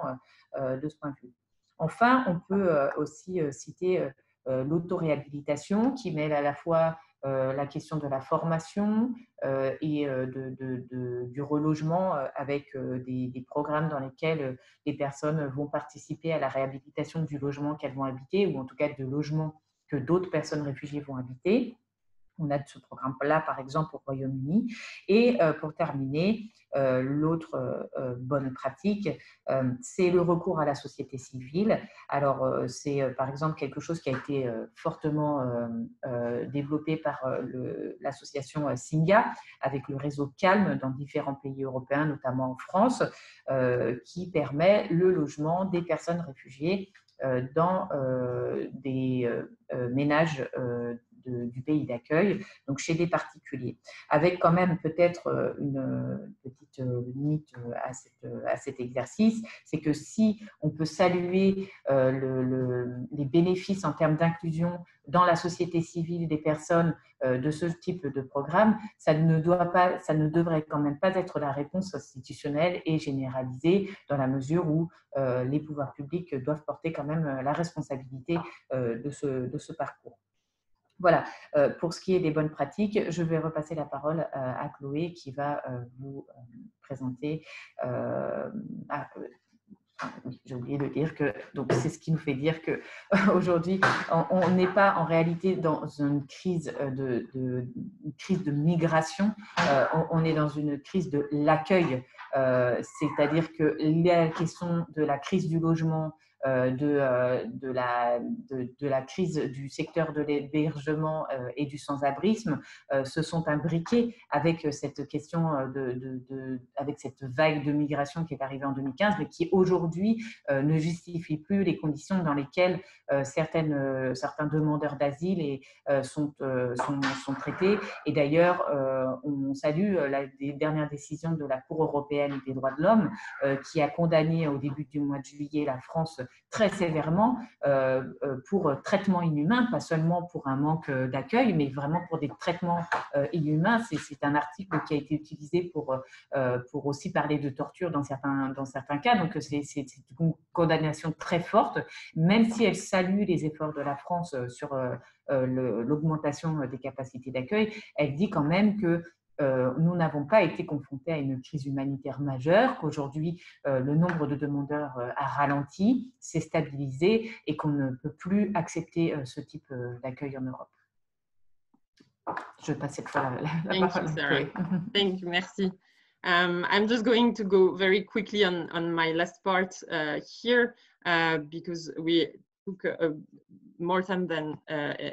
de ce point de vue. Enfin, on peut aussi citer l'autoréhabilitation qui mêle à la fois la question de la formation et du relogement avec des programmes dans lesquels les personnes vont participer à la réhabilitation du logement qu'elles vont habiter ou en tout cas de logements que d'autres personnes réfugiées vont habiter. On a ce programme-là, par exemple, au Royaume-Uni. Et pour terminer, l'autre bonne pratique, c'est le recours à la société civile. Alors, c'est par exemple quelque chose qui a été fortement développé par l'association Singa avec le réseau CALM dans différents pays européens, notamment en France, qui permet le logement des personnes réfugiées dans des ménages du pays d'accueil, donc chez des particuliers, avec quand même peut-être une petite limite à cet exercice, c'est que si on peut saluer les bénéfices en termes d'inclusion dans la société civile des personnes de ce type de programme, ça ne devrait quand même pas être la réponse institutionnelle et généralisée dans la mesure où les pouvoirs publics doivent porter quand même la responsabilité de ce parcours. Voilà, pour ce qui est des bonnes pratiques, je vais repasser la parole à Chloé qui va vous présenter. J'ai oublié de dire que c'est ce qui nous fait dire qu'aujourd'hui, on n'est pas en réalité dans une crise de migration, on est dans une crise de l'accueil, c'est-à-dire que la question de la crise du logement, de la crise du secteur de l'hébergement et du sans-abrisme se sont imbriqués avec cette question, avec cette vague de migration qui est arrivée en 2015, mais qui aujourd'hui ne justifie plus les conditions dans lesquelles certains demandeurs d'asile sont traités. Et d'ailleurs, on salue les dernières décisions de la Cour européenne des droits de l'homme qui a condamné au début du mois de juillet la France très sévèrement pour traitement inhumain, pas seulement pour un manque d'accueil, mais vraiment pour des traitements inhumains. C'est un article qui a été utilisé pour aussi parler de torture dans certains cas. Donc, c'est une condamnation très forte, même si elle salue les efforts de la France sur l'augmentation des capacités d'accueil. Elle dit quand même que nous n'avons pas été confrontés à une crise humanitaire majeure, qu'aujourd'hui le nombre de demandeurs a ralenti, s'est stabilisé et qu'on ne peut plus accepter ce type d'accueil en Europe. Je passe cette fois la parole. Thank you, merci. I'm just going to go very quickly on my last part here because we took more time than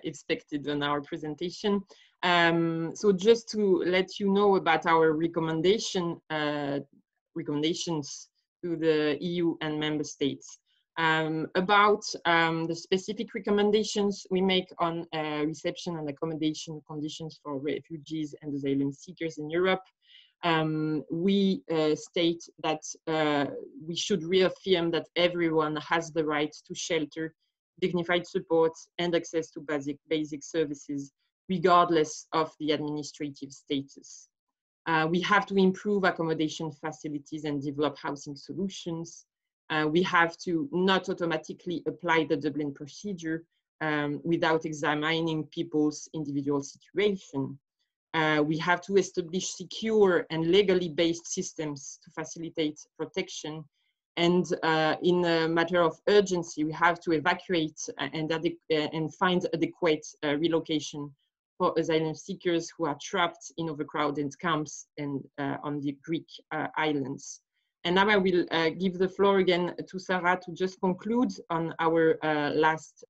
expected on our presentation. So just to let you know about our recommendations to the EU and member states. About the specific recommendations we make on reception and accommodation conditions for refugees and asylum seekers in Europe, we state that we should reaffirm that everyone has the right to shelter, dignified support, and access to basic services, regardless of the administrative status. We have to improve accommodation facilities and develop housing solutions. We have to not automatically apply the Dublin procedure without examining people's individual situation. We have to establish secure and legally based systems to facilitate protection. And in a matter of urgency, we have to evacuate and find adequate relocation for asylum seekers who are trapped in overcrowded camps and on the Greek islands. And now I will give the floor again to Sarah to just conclude on our last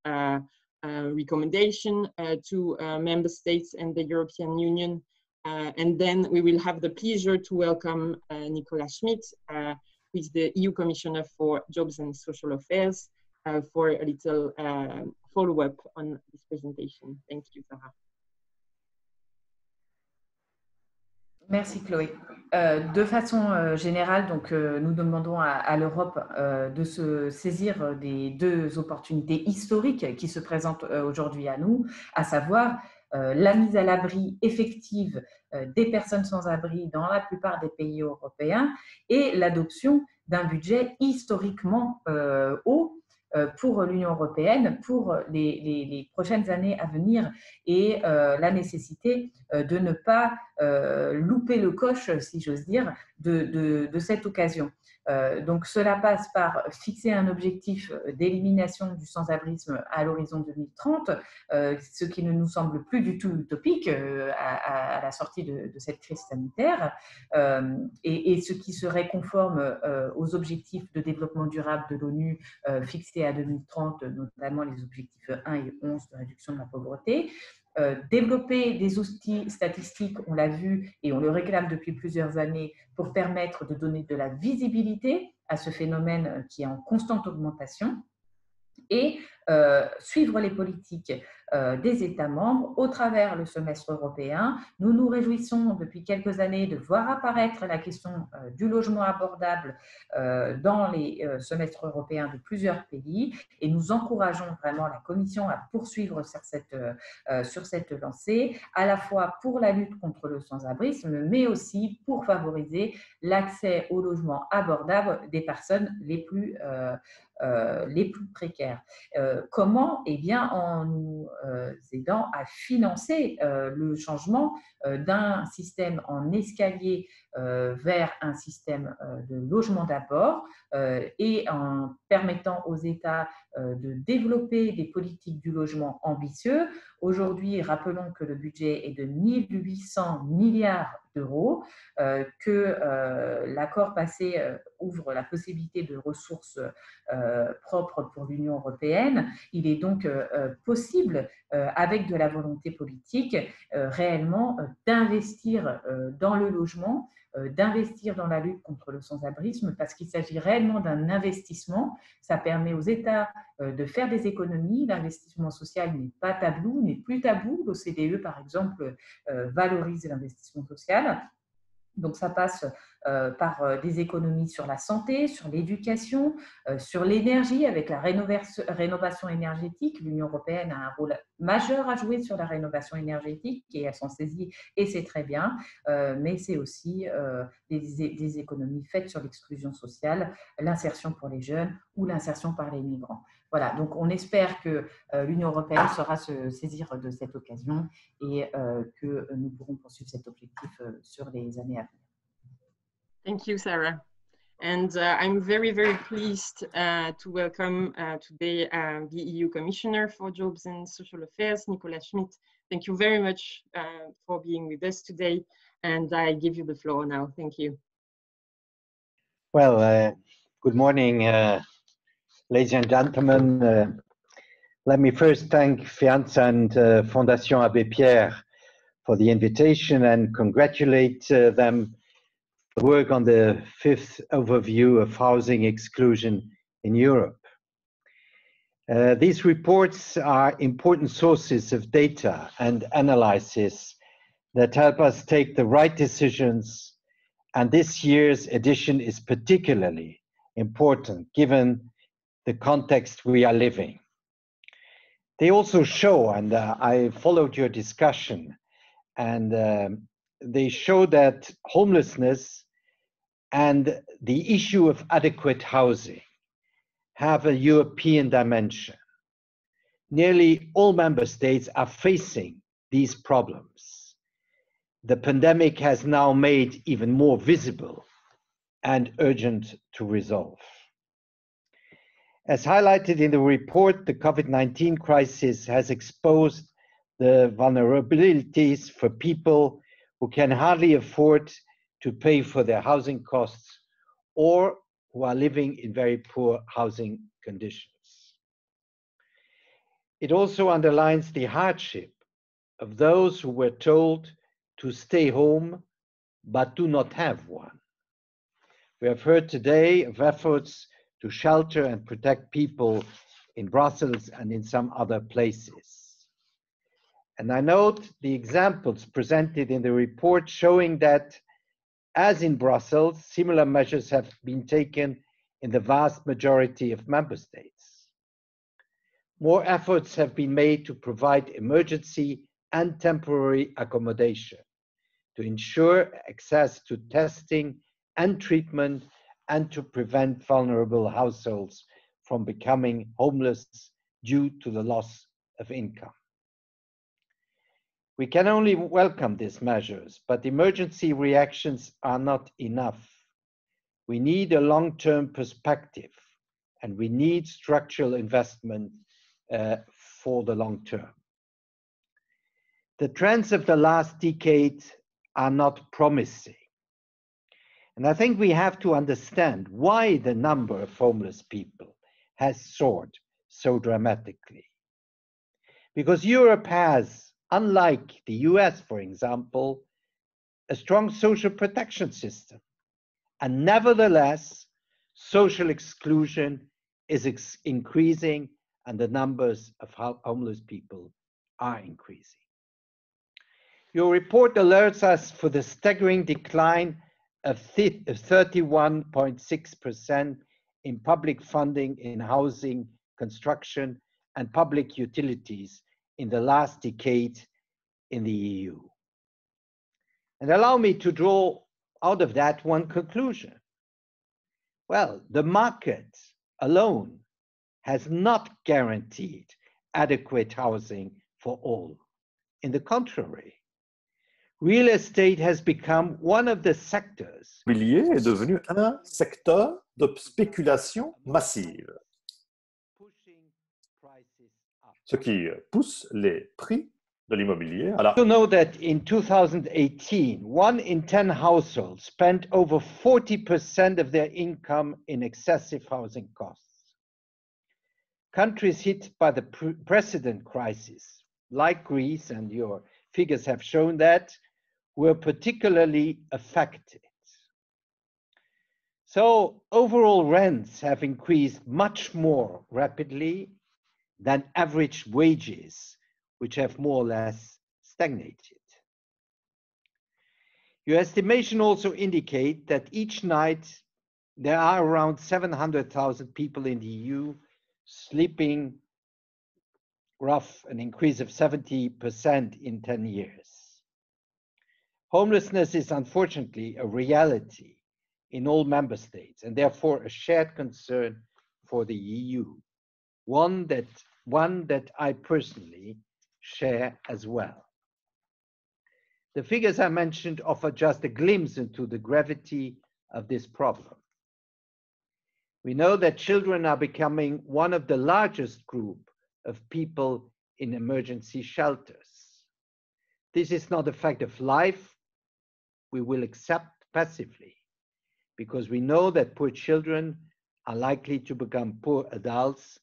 recommendation to member states and the European Union, and then we will have the pleasure to welcome Nicolas Schmit, who is the EU Commissioner for Jobs and Social Affairs, for a little follow-up on this presentation. Thank you, Sarah. Merci Chloé. De façon générale, donc, nous demandons à l'Europe de se saisir des deux opportunités historiques qui se présentent aujourd'hui à nous, à savoir la mise à l'abri effective des personnes sans abri dans la plupart des pays européens et l'adoption d'un budget historiquement haut pour l'Union européenne pour les prochaines années à venir et la nécessité de ne pas louper le coche, si j'ose dire, de cette occasion. Donc, cela passe par fixer un objectif d'élimination du sans-abrisme à l'horizon 2030, ce qui ne nous semble plus du tout utopique à la sortie de cette crise sanitaire, et ce qui serait conforme aux objectifs de développement durable de l'ONU fixés à 2030, notamment les objectifs 1 et 11 de réduction de la pauvreté. Développer des outils statistiques, on l'a vu et on le réclame depuis plusieurs années, pour permettre de donner de la visibilité à ce phénomène qui est en constante augmentation et suivre les politiques des États membres au travers le semestre européen. Nous nous réjouissons depuis quelques années de voir apparaître la question du logement abordable dans les semestres européens de plusieurs pays et nous encourageons vraiment la Commission à poursuivre sur cette lancée, à la fois pour la lutte contre le sans-abrisme, mais aussi pour favoriser l'accès au logement abordable des personnes les plus précaires. Comment? Eh bien, en nous aidant à financer le changement d'un système en escalier vers un système de logement d'abord et en permettant aux États de développer des politiques du logement ambitieux. Aujourd'hui, rappelons que le budget est de 1800 milliards d'euros, que l'accord passé ouvre la possibilité de ressources propres pour l'Union européenne. Il est donc possible, avec de la volonté politique, réellement d'investir dans le logement, d'investir dans la lutte contre le sans-abrisme, parce qu'il s'agit réellement d'un investissement. Ça permet aux États de faire des économies. L'investissement social n'est pas tabou, n'est plus tabou. L'OCDE, par exemple, valorise l'investissement social. Donc, ça passe par des économies sur la santé, sur l'éducation, sur l'énergie avec la rénovation énergétique. L'Union européenne a un rôle majeur à jouer sur la rénovation énergétique et elle s'en saisit et c'est très bien, mais c'est aussi des économies faites sur l'exclusion sociale, l'insertion pour les jeunes ou l'insertion par les migrants. Voilà, donc on espère que l'Union européenne saura se saisir de cette occasion et que nous pourrons poursuivre cet objectif sur les années à venir. Thank you, Sarah. And I'm very, very pleased to welcome today the EU Commissioner for Jobs and Social Affairs, Nicolas Schmit. Thank you very much for being with us today. And I give you the floor now. Thank you. Well, good morning, ladies and gentlemen. Let me first thank FEANTSA and Fondation Abbé Pierre for the invitation and congratulate them work on the fifth overview of housing exclusion in Europe. These reports are important sources of data and analysis that help us take the right decisions, and this year's edition is particularly important given the context we are living. They also show, and I followed your discussion, and they show that homelessness and the issue of adequate housing have a European dimension. Nearly all member states are facing these problems. The pandemic has now made even more visible and urgent to resolve. As highlighted in the report, the COVID-19 crisis has exposed the vulnerabilities for people who can hardly afford to pay for their housing costs or who are living in very poor housing conditions. It also underlines the hardship of those who were told to stay home but do not have one. We have heard today of efforts to shelter and protect people in Brussels and in some other places. And I note the examples presented in the report showing that, as in Brussels, similar measures have been taken in the vast majority of member states. More efforts have been made to provide emergency and temporary accommodation, to ensure access to testing and treatment, and to prevent vulnerable households from becoming homeless due to the loss of income. We can only welcome these measures, but emergency reactions are not enough. We need a long-term perspective, and we need structural investment for the long term. The trends of the last decade are not promising. And I think we have to understand why the number of homeless people has soared so dramatically. Because Europe has, unlike the US, for example, a strong social protection system. And nevertheless, social exclusion is increasing, and the numbers of homeless people are increasing. Your report alerts us for the staggering decline of 31.6% in public funding in housing, construction, and public utilities in the last decade in the EU. And allow me to draw out of that one conclusion. Well, the market alone has not guaranteed adequate housing for all. On the contrary, real estate has become one of the sectors. L'immobilier est devenu un secteur de spéculation massive, ce qui pousse les prix de l'immobilier à la. You know that in 2018, 1 in 10 households spent over 40% of their income in excessive housing costs. Countries hit by the precedent crisis, like Greece, and your figures have shown that, were particularly affected. So overall rents have increased much more rapidly than average wages, which have more or less stagnated. Your estimation also indicates that each night there are around 700,000 people in the EU sleeping rough, an increase of 70% in 10 years. Homelessness is unfortunately a reality in all member states, and therefore a shared concern for the EU, one that I personally share as well. The figures I mentioned offer just a glimpse into the gravity of this problem. We know that children are becoming one of the largest groups of people in emergency shelters. This is not a fact of life we will accept passively, because we know that poor children are likely to become poor adults,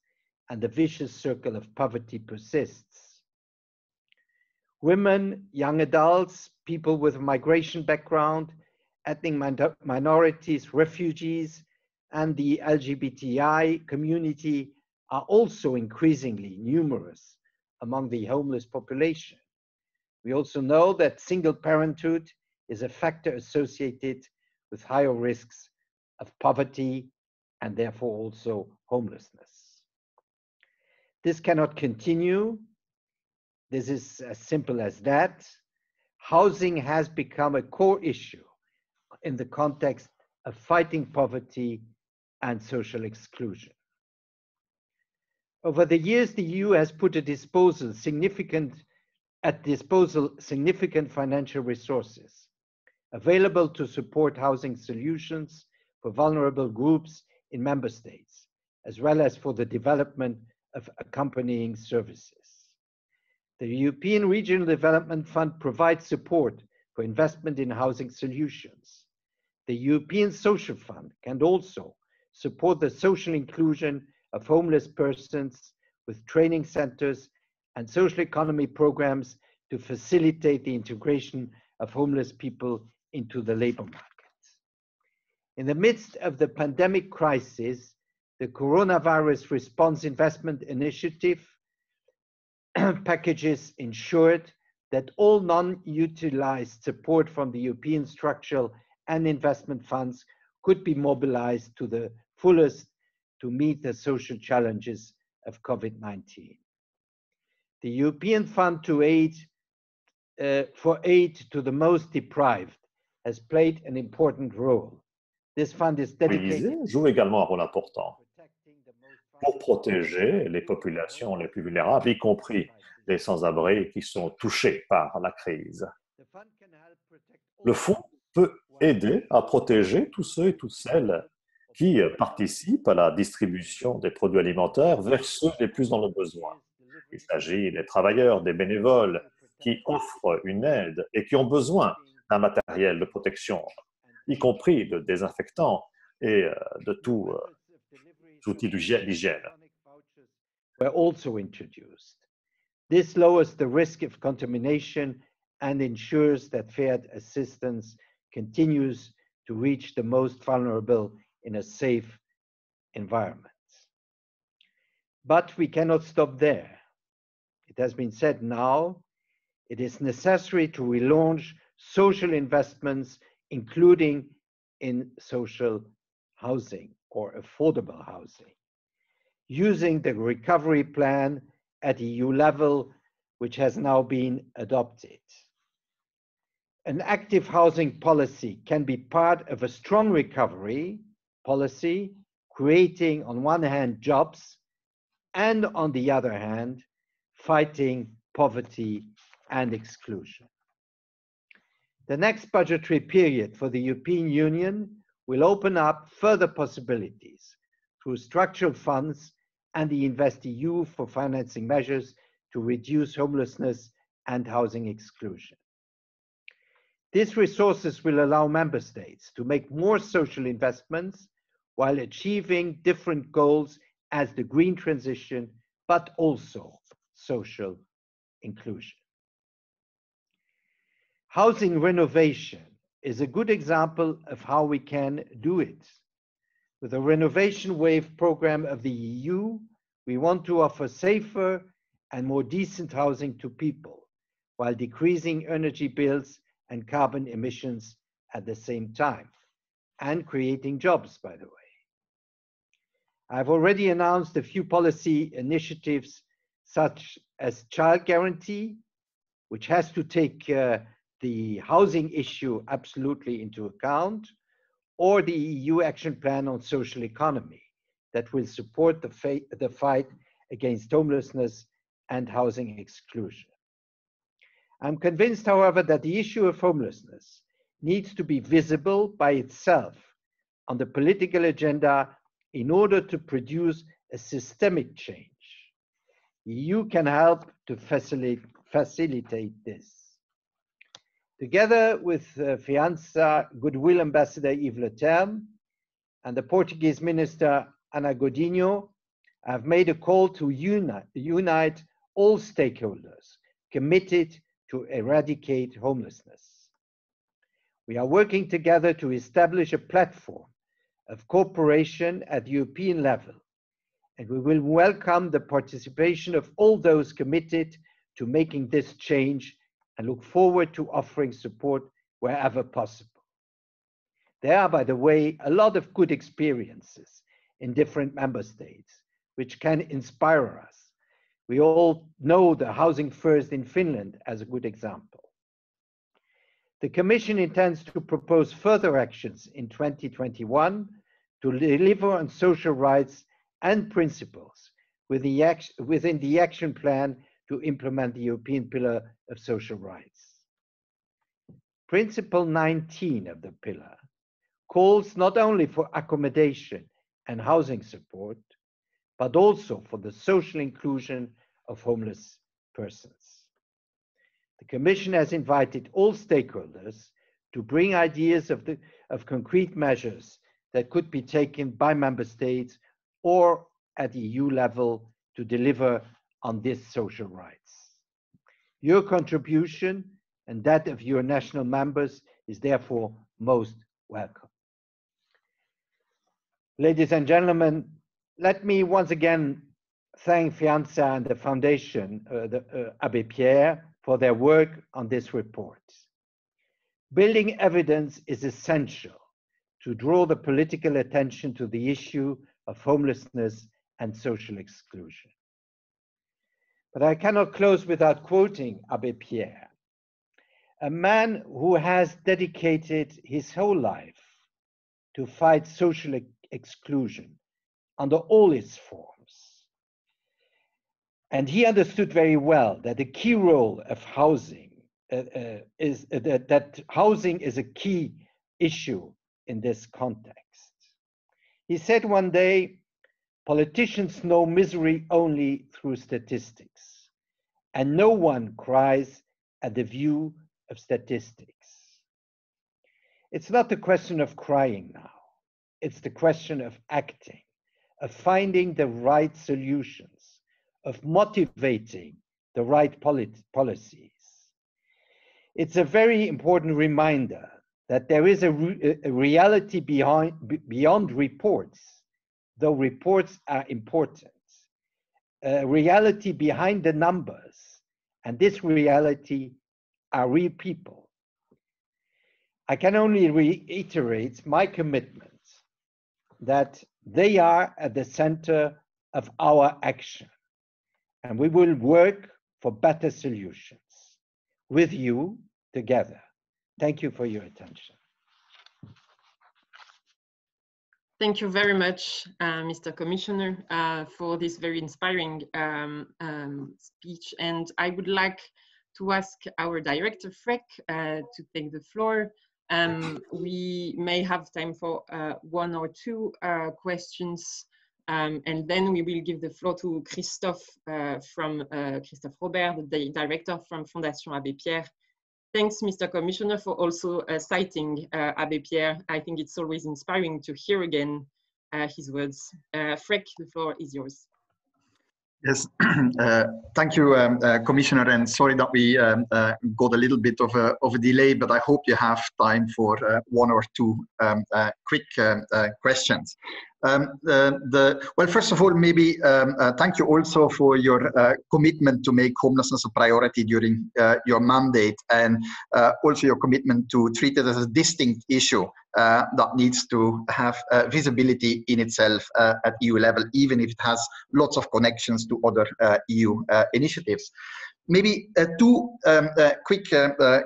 and the vicious circle of poverty persists. Women, young adults, people with a migration background, ethnic minorities, refugees, and the LGBTI community are also increasingly numerous among the homeless population. We also know that single parenthood is a factor associated with higher risks of poverty, and therefore also homelessness. This cannot continue. This is as simple as that. Housing has become a core issue in the context of fighting poverty and social exclusion. Over the years, the EU has put at disposal significant financial resources available to support housing solutions for vulnerable groups in member states, as well as for the development of accompanying services. The European Regional Development Fund provides support for investment in housing solutions. The European Social Fund can also support the social inclusion of homeless persons with training centers and social economy programs to facilitate the integration of homeless people into the labor market. In the midst of the pandemic crisis, the Coronavirus Response Investment Initiative packages ensured that all non-utilized support from the European structural and investment funds could be mobilized to the fullest to meet the social challenges of COVID-19. The European Fund for aid to the most deprived has played an important role. This fund is dedicated joue également un rôle important pour protéger les populations les plus vulnérables, y compris les sans-abri qui sont touchés par la crise. Le fonds peut aider à protéger tous ceux et toutes celles qui participent à la distribution des produits alimentaires vers ceux les plus dans le besoin. Il s'agit des travailleurs, des bénévoles qui offrent une aide et qui ont besoin d'un matériel de protection, y compris de désinfectants et de tous les outils d'hygiène. Were also introduced. This lowers the risk of contamination and ensures that FEAD assistance continues to reach the most vulnerable in a safe environment. But we cannot stop there. It has been said now, it is necessary to relaunch social investments, including in social housing or affordable housing, using the recovery plan at EU level, which has now been adopted. An active housing policy can be part of a strong recovery policy, creating on one hand jobs and on the other hand, fighting poverty and exclusion. The next budgetary period for the European Union will open up further possibilities through structural funds and the InvestEU for financing measures to reduce homelessness and housing exclusion. These resources will allow member states to make more social investments while achieving different goals as the green transition, but also social inclusion. Housing renovation is a good example of how we can do it. With the renovation wave program of the EU, we want to offer safer and more decent housing to people while decreasing energy bills and carbon emissions at the same time, and creating jobs, by the way. I've already announced a few policy initiatives such as child guarantee, which has to take the housing issue absolutely into account, or the EU action plan on social economy that will support the fight against homelessness and housing exclusion. I'm convinced, however, that the issue of homelessness needs to be visible by itself on the political agenda in order to produce a systemic change. The EU can help to facilitate this. Together with FEANTSA Goodwill Ambassador Yves Le Terme and the Portuguese Minister Ana Godinho, I've made a call to unite all stakeholders committed to eradicate homelessness. We are working together to establish a platform of cooperation at European level, and we will welcome the participation of all those committed to making this change and look forward to offering support wherever possible. There are, by the way, a lot of good experiences in different member states, which can inspire us. We all know the Housing First in Finland as a good example. The Commission intends to propose further actions in 2021 to deliver on social rights and principles within the action plan to implement the European Pillar of Social Rights. Principle 19 of the Pillar calls not only for accommodation and housing support, but also for the social inclusion of homeless persons. The Commission has invited all stakeholders to bring ideas of concrete measures that could be taken by member states or at EU level to deliver on these social rights. Your contribution and that of your national members is therefore most welcome. Ladies and gentlemen, let me once again thank FEANTSA and the Foundation Abbé Pierre for their work on this report. Building evidence is essential to draw the political attention to the issue of homelessness and social exclusion. But I cannot close without quoting Abbé Pierre, a man who has dedicated his whole life to fight social exclusion under all its forms. And he understood very well that the key role of housing is that housing is a key issue in this context. He said one day, politicians know misery only through statistics, and no one cries at the view of statistics. It's not the question of crying now. It's the question of acting, of finding the right solutions, of motivating the right policies. It's a very important reminder that there is a reality beyond reports, though reports are important, a reality behind the numbers, and this reality are real people. I can only reiterate my commitment that they are at the center of our action, and we will work for better solutions with you together. Thank you for your attention. Thank you very much, Mr. Commissioner, for this very inspiring speech. And I would like to ask our director, Freek, to take the floor. We may have time for one or two questions, and then we will give the floor to Christophe Christophe Robert, the director from Fondation Abbé Pierre. Thanks, Mr. Commissioner, for also citing Abbé Pierre. I think it's always inspiring to hear again his words. Freek, the floor is yours. Yes, thank you, Commissioner, and sorry that we got a little bit of a delay, but I hope you have time for one or two quick questions. Well, first of all, maybe thank you also for your commitment to make homelessness a priority during your mandate, and also your commitment to treat it as a distinct issue that needs to have visibility in itself at EU level, even if it has lots of connections to other EU initiatives. Maybe two quick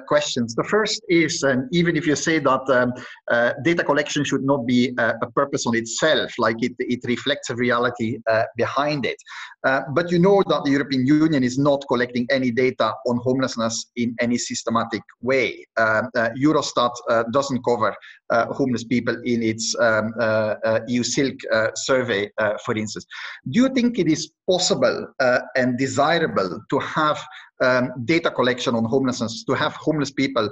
questions. The first is, even if you say that data collection should not be a purpose on itself, like it reflects a reality behind it, but you know that the European Union is not collecting any data on homelessness in any systematic way. Eurostat doesn't cover homeless people in its EU Silk survey, for instance. Do you think it is possible and desirable to have data collection on homelessness, to have homeless people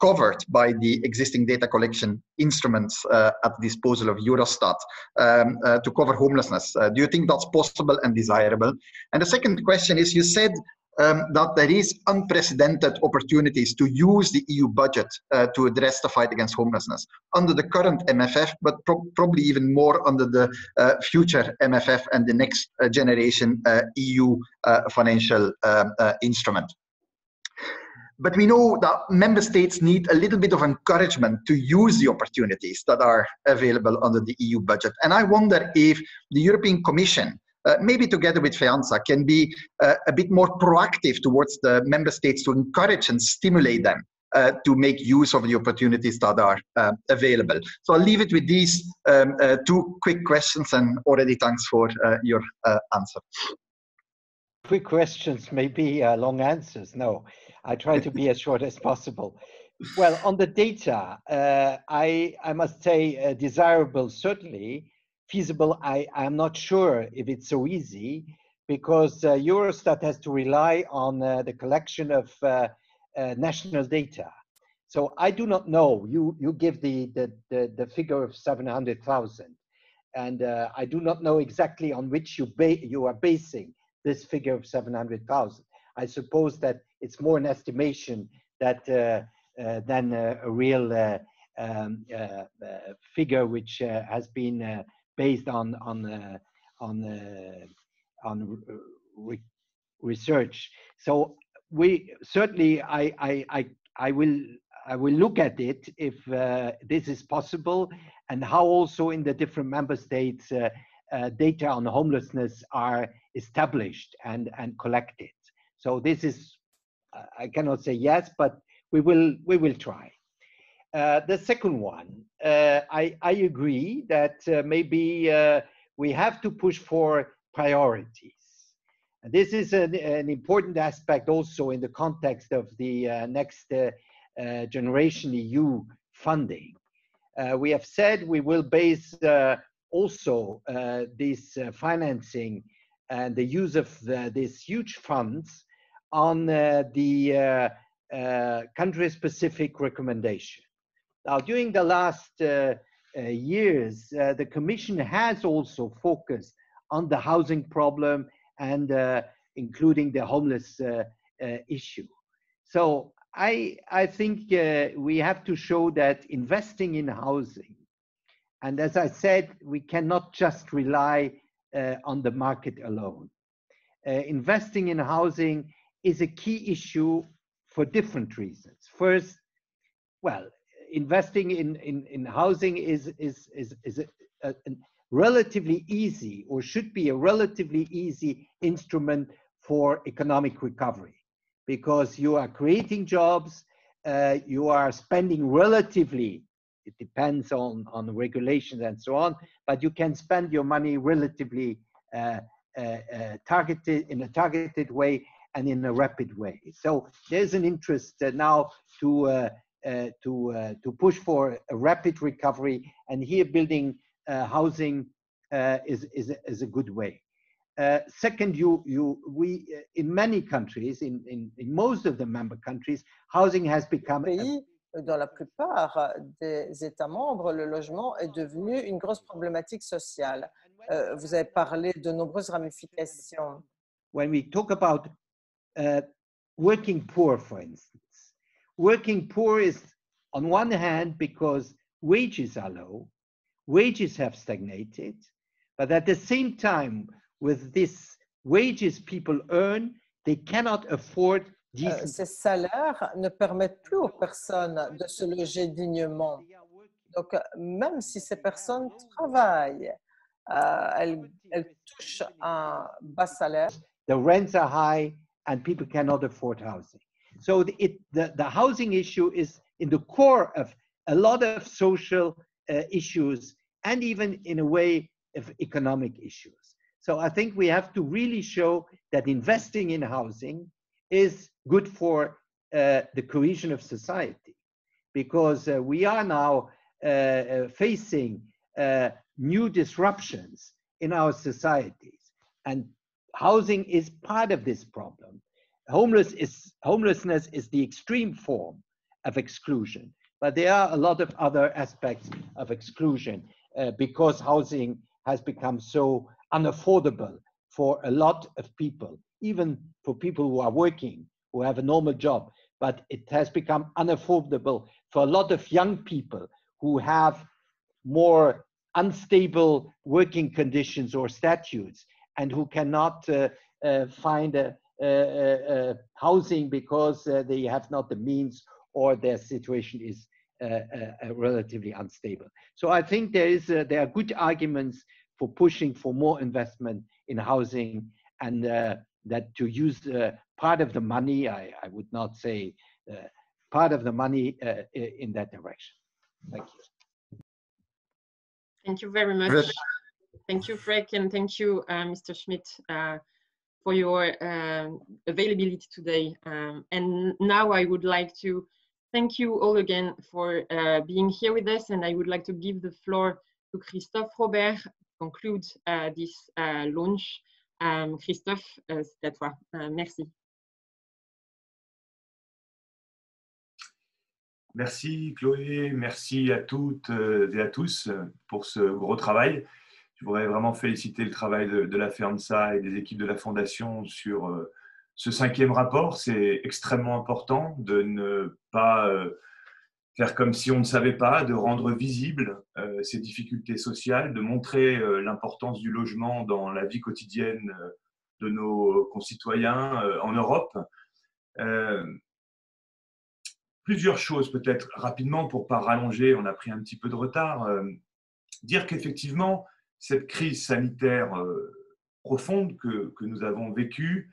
covered by the existing data collection instruments at the disposal of Eurostat to cover homelessness? Do you think that's possible and desirable? And the second question is, you said that there is unprecedented opportunities to use the EU budget to address the fight against homelessness under the current MFF, but probably even more under the future MFF and the next generation EU financial instrument. But we know that member states need a little bit of encouragement to use the opportunities that are available under the EU budget. And I wonder if the European Commission, maybe together with FEANTSA, can be a bit more proactive towards the member states to encourage and stimulate them to make use of the opportunities that are available. So I'll leave it with these two quick questions, and already thanks for your answer. Quick questions, maybe long answers. No, I try to be as short as possible. Well, on the data, I must say desirable, certainly. Feasible, I'm not sure if it's so easy, because Eurostat has to rely on the collection of national data. So I do not know. You give the figure of 700,000, and I do not know exactly on which you are basing this figure of 700,000. I suppose that it's more an estimation that than a real figure which has been based on on research. So we certainly, I will look at it if this is possible, and how also in the different member states data on homelessness are established and collected. So this is, I cannot say yes, but we will try. The second one, I agree that maybe we have to push for priorities. And this is an important aspect also in the context of the next Generation EU funding. We have said we will base also this financing and the use of these huge funds on the country-specific recommendation. Now, during the last years, the Commission has also focused on the housing problem and including the homeless issue. So I think we have to show that investing in housing, and as I said, we cannot just rely on the market alone. Investing in housing is a key issue for different reasons. First, well, investing in housing is a relatively easy, or should be a relatively easy instrument for economic recovery, because you are creating jobs, you are spending relatively, it depends on regulations and so on, but you can spend your money relatively in a targeted way and in a rapid way. So there's an interest now to push for a rapid recovery, and here building housing is a good way. Second, we in many countries, in most of the member countries, housing has become. Dans la plupart des États membres, le logement est devenu une grosse problématique sociale. Vous avez parlé de nombreuses ramifications. When we talk about working poor, for instance, working poor is on one hand because wages are low, wages have stagnated, but at the same time, with these wages people earn, they cannot afford decent. Ces salaires ne permettent plus aux personnes de se loger dignement. Donc, même si ces personnes travaillent, elles touchent un bas salaire. The rents are high and people cannot afford housing. So the housing issue is in the core of a lot of social issues, and even in a way of economic issues. So I think we have to really show that investing in housing is good for the cohesion of society, because we are now facing new disruptions in our societies, and housing is part of this problem. Homelessness is the extreme form of exclusion, but there are a lot of other aspects of exclusion because housing has become so unaffordable for a lot of people, even for people who are working, who have a normal job, but it has become unaffordable for a lot of young people who have more unstable working conditions or statutes, and who cannot find a housing because they have not the means, or their situation is relatively unstable. So I think there are good arguments for pushing for more investment in housing, and that to use part of the money, I would not say part of the money in that direction. Thank you. Thank you very much. Yes. Thank you, Freek, and thank you, Mr. Schmit, for your availability today. And now I would like to thank you all again for being here with us, and I would like to give the floor to Christophe Robert, conclude this launch. Christophe, c'est à toi. Merci. Merci Chloé, merci à toutes et à tous pour ce gros travail. Je voudrais vraiment féliciter le travail de la FEANTSA et des équipes de la Fondation sur ce 5e rapport. C'est extrêmement important de ne pas faire comme si on ne savait pas, de rendre visibles ces difficultés sociales, de montrer l'importance du logement dans la vie quotidienne de nos concitoyens en Europe. Plusieurs choses peut-être rapidement pour ne pas rallonger, on a pris un petit peu de retard. Dire qu'effectivement, cette crise sanitaire profonde que nous avons vécue,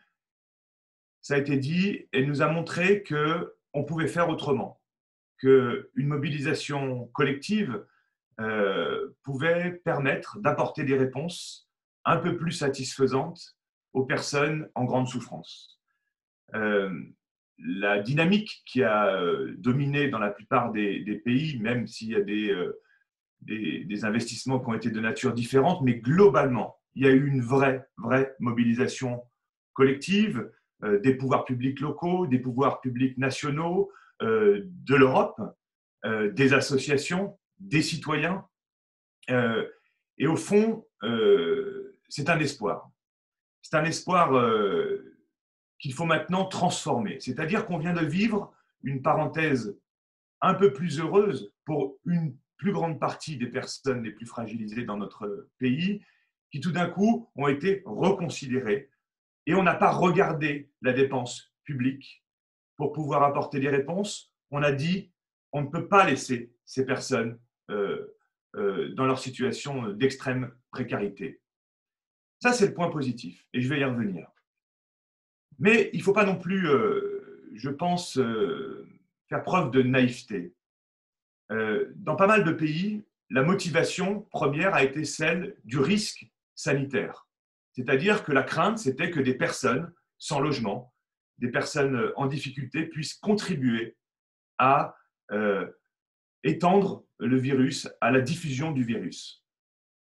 ça a été dit, elle nous a montré qu'on pouvait faire autrement, qu'une mobilisation collective pouvait permettre d'apporter des réponses un peu plus satisfaisantes aux personnes en grande souffrance. La dynamique qui a dominé dans la plupart des pays, même s'il y a des investissements qui ont été de nature différente, mais globalement, il y a eu une vraie mobilisation collective des pouvoirs publics locaux, des pouvoirs publics nationaux, de l'Europe, des associations, des citoyens. Et au fond, c'est un espoir. C'est un espoir qu'il faut maintenant transformer. C'est-à-dire qu'on vient de vivre une parenthèse un peu plus heureuse pour une plus grande partie des personnes les plus fragilisées dans notre pays, qui tout d'un coup ont été reconsidérées. Et on n'a pas regardé la dépense publique pour pouvoir apporter des réponses. On a dit, on ne peut pas laisser ces personnes dans leur situation d'extrême précarité. Ça, c'est le point positif, et je vais y revenir. Mais il ne faut pas non plus, je pense, faire preuve de naïveté. Dans pas mal de pays, la motivation première a été celle du risque sanitaire. C'est-à-dire que la crainte, c'était que des personnes sans logement, des personnes en difficulté puissent contribuer à étendre le virus, à la diffusion du virus.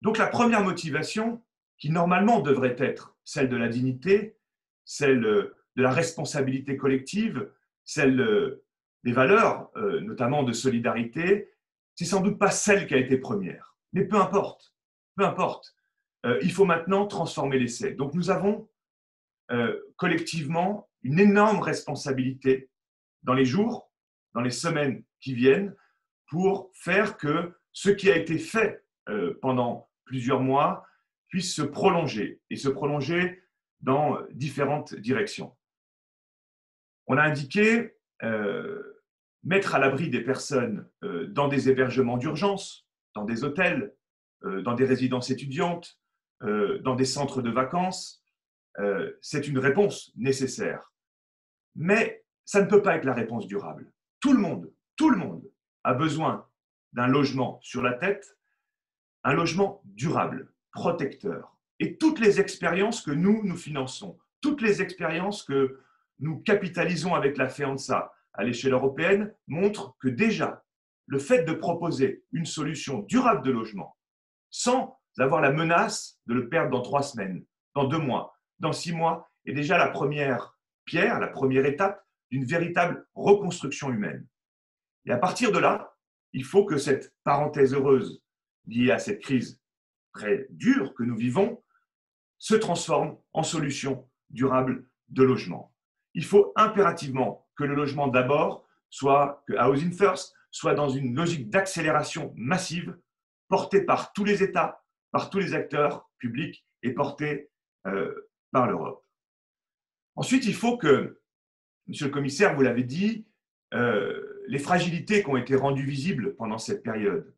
Donc la première motivation, qui normalement devrait être celle de la dignité, celle de la responsabilité collective, celle des valeurs, notamment de solidarité, c'est sans doute pas celle qui a été première. Mais peu importe, peu importe. Il faut maintenant transformer l'essai. Donc nous avons collectivement une énorme responsabilité dans les jours, dans les semaines qui viennent, pour faire que ce qui a été fait pendant plusieurs mois puisse se prolonger, et se prolonger dans différentes directions. On a indiqué mettre à l'abri des personnes dans des hébergements d'urgence, dans des hôtels, dans des résidences étudiantes, dans des centres de vacances, c'est une réponse nécessaire. Mais ça ne peut pas être la réponse durable. Tout le monde a besoin d'un logement sur la tête, un logement durable, protecteur. Et toutes les expériences que nous finançons, toutes les expériences que nous capitalisons avec la FEANTSA à l'échelle européenne montrent que déjà, le fait de proposer une solution durable de logement, sans avoir la menace de le perdre dans 3 semaines, dans 2 mois, dans 6 mois, est déjà la première pierre, la première étape d'une véritable reconstruction humaine. Et à partir de là, il faut que cette parenthèse heureuse liée à cette crise très dure que nous vivons se transforme en solution durable de logement. Il faut impérativement que le logement d'abord soit, que Housing First soit dans une logique d'accélération massive portée par tous les États, par tous les acteurs publics et portée par l'Europe. Ensuite, il faut que, monsieur le commissaire, vous l'avez dit, les fragilités qui ont été rendues visibles pendant cette période,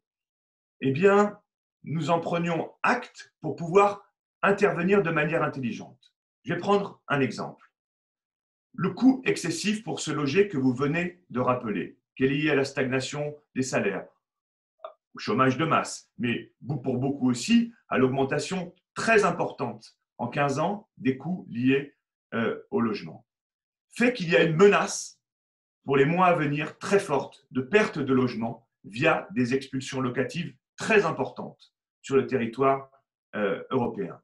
eh bien, nous en prenions acte pour pouvoir intervenir de manière intelligente. Je vais prendre un exemple. Le coût excessif pour se loger que vous venez de rappeler, qui est lié à la stagnation des salaires, au chômage de masse, mais pour beaucoup aussi à l'augmentation très importante en 15 ans des coûts liés au logement, fait qu'il y a une menace pour les mois à venir très forte de perte de logement via des expulsions locatives très importantes sur le territoire européen.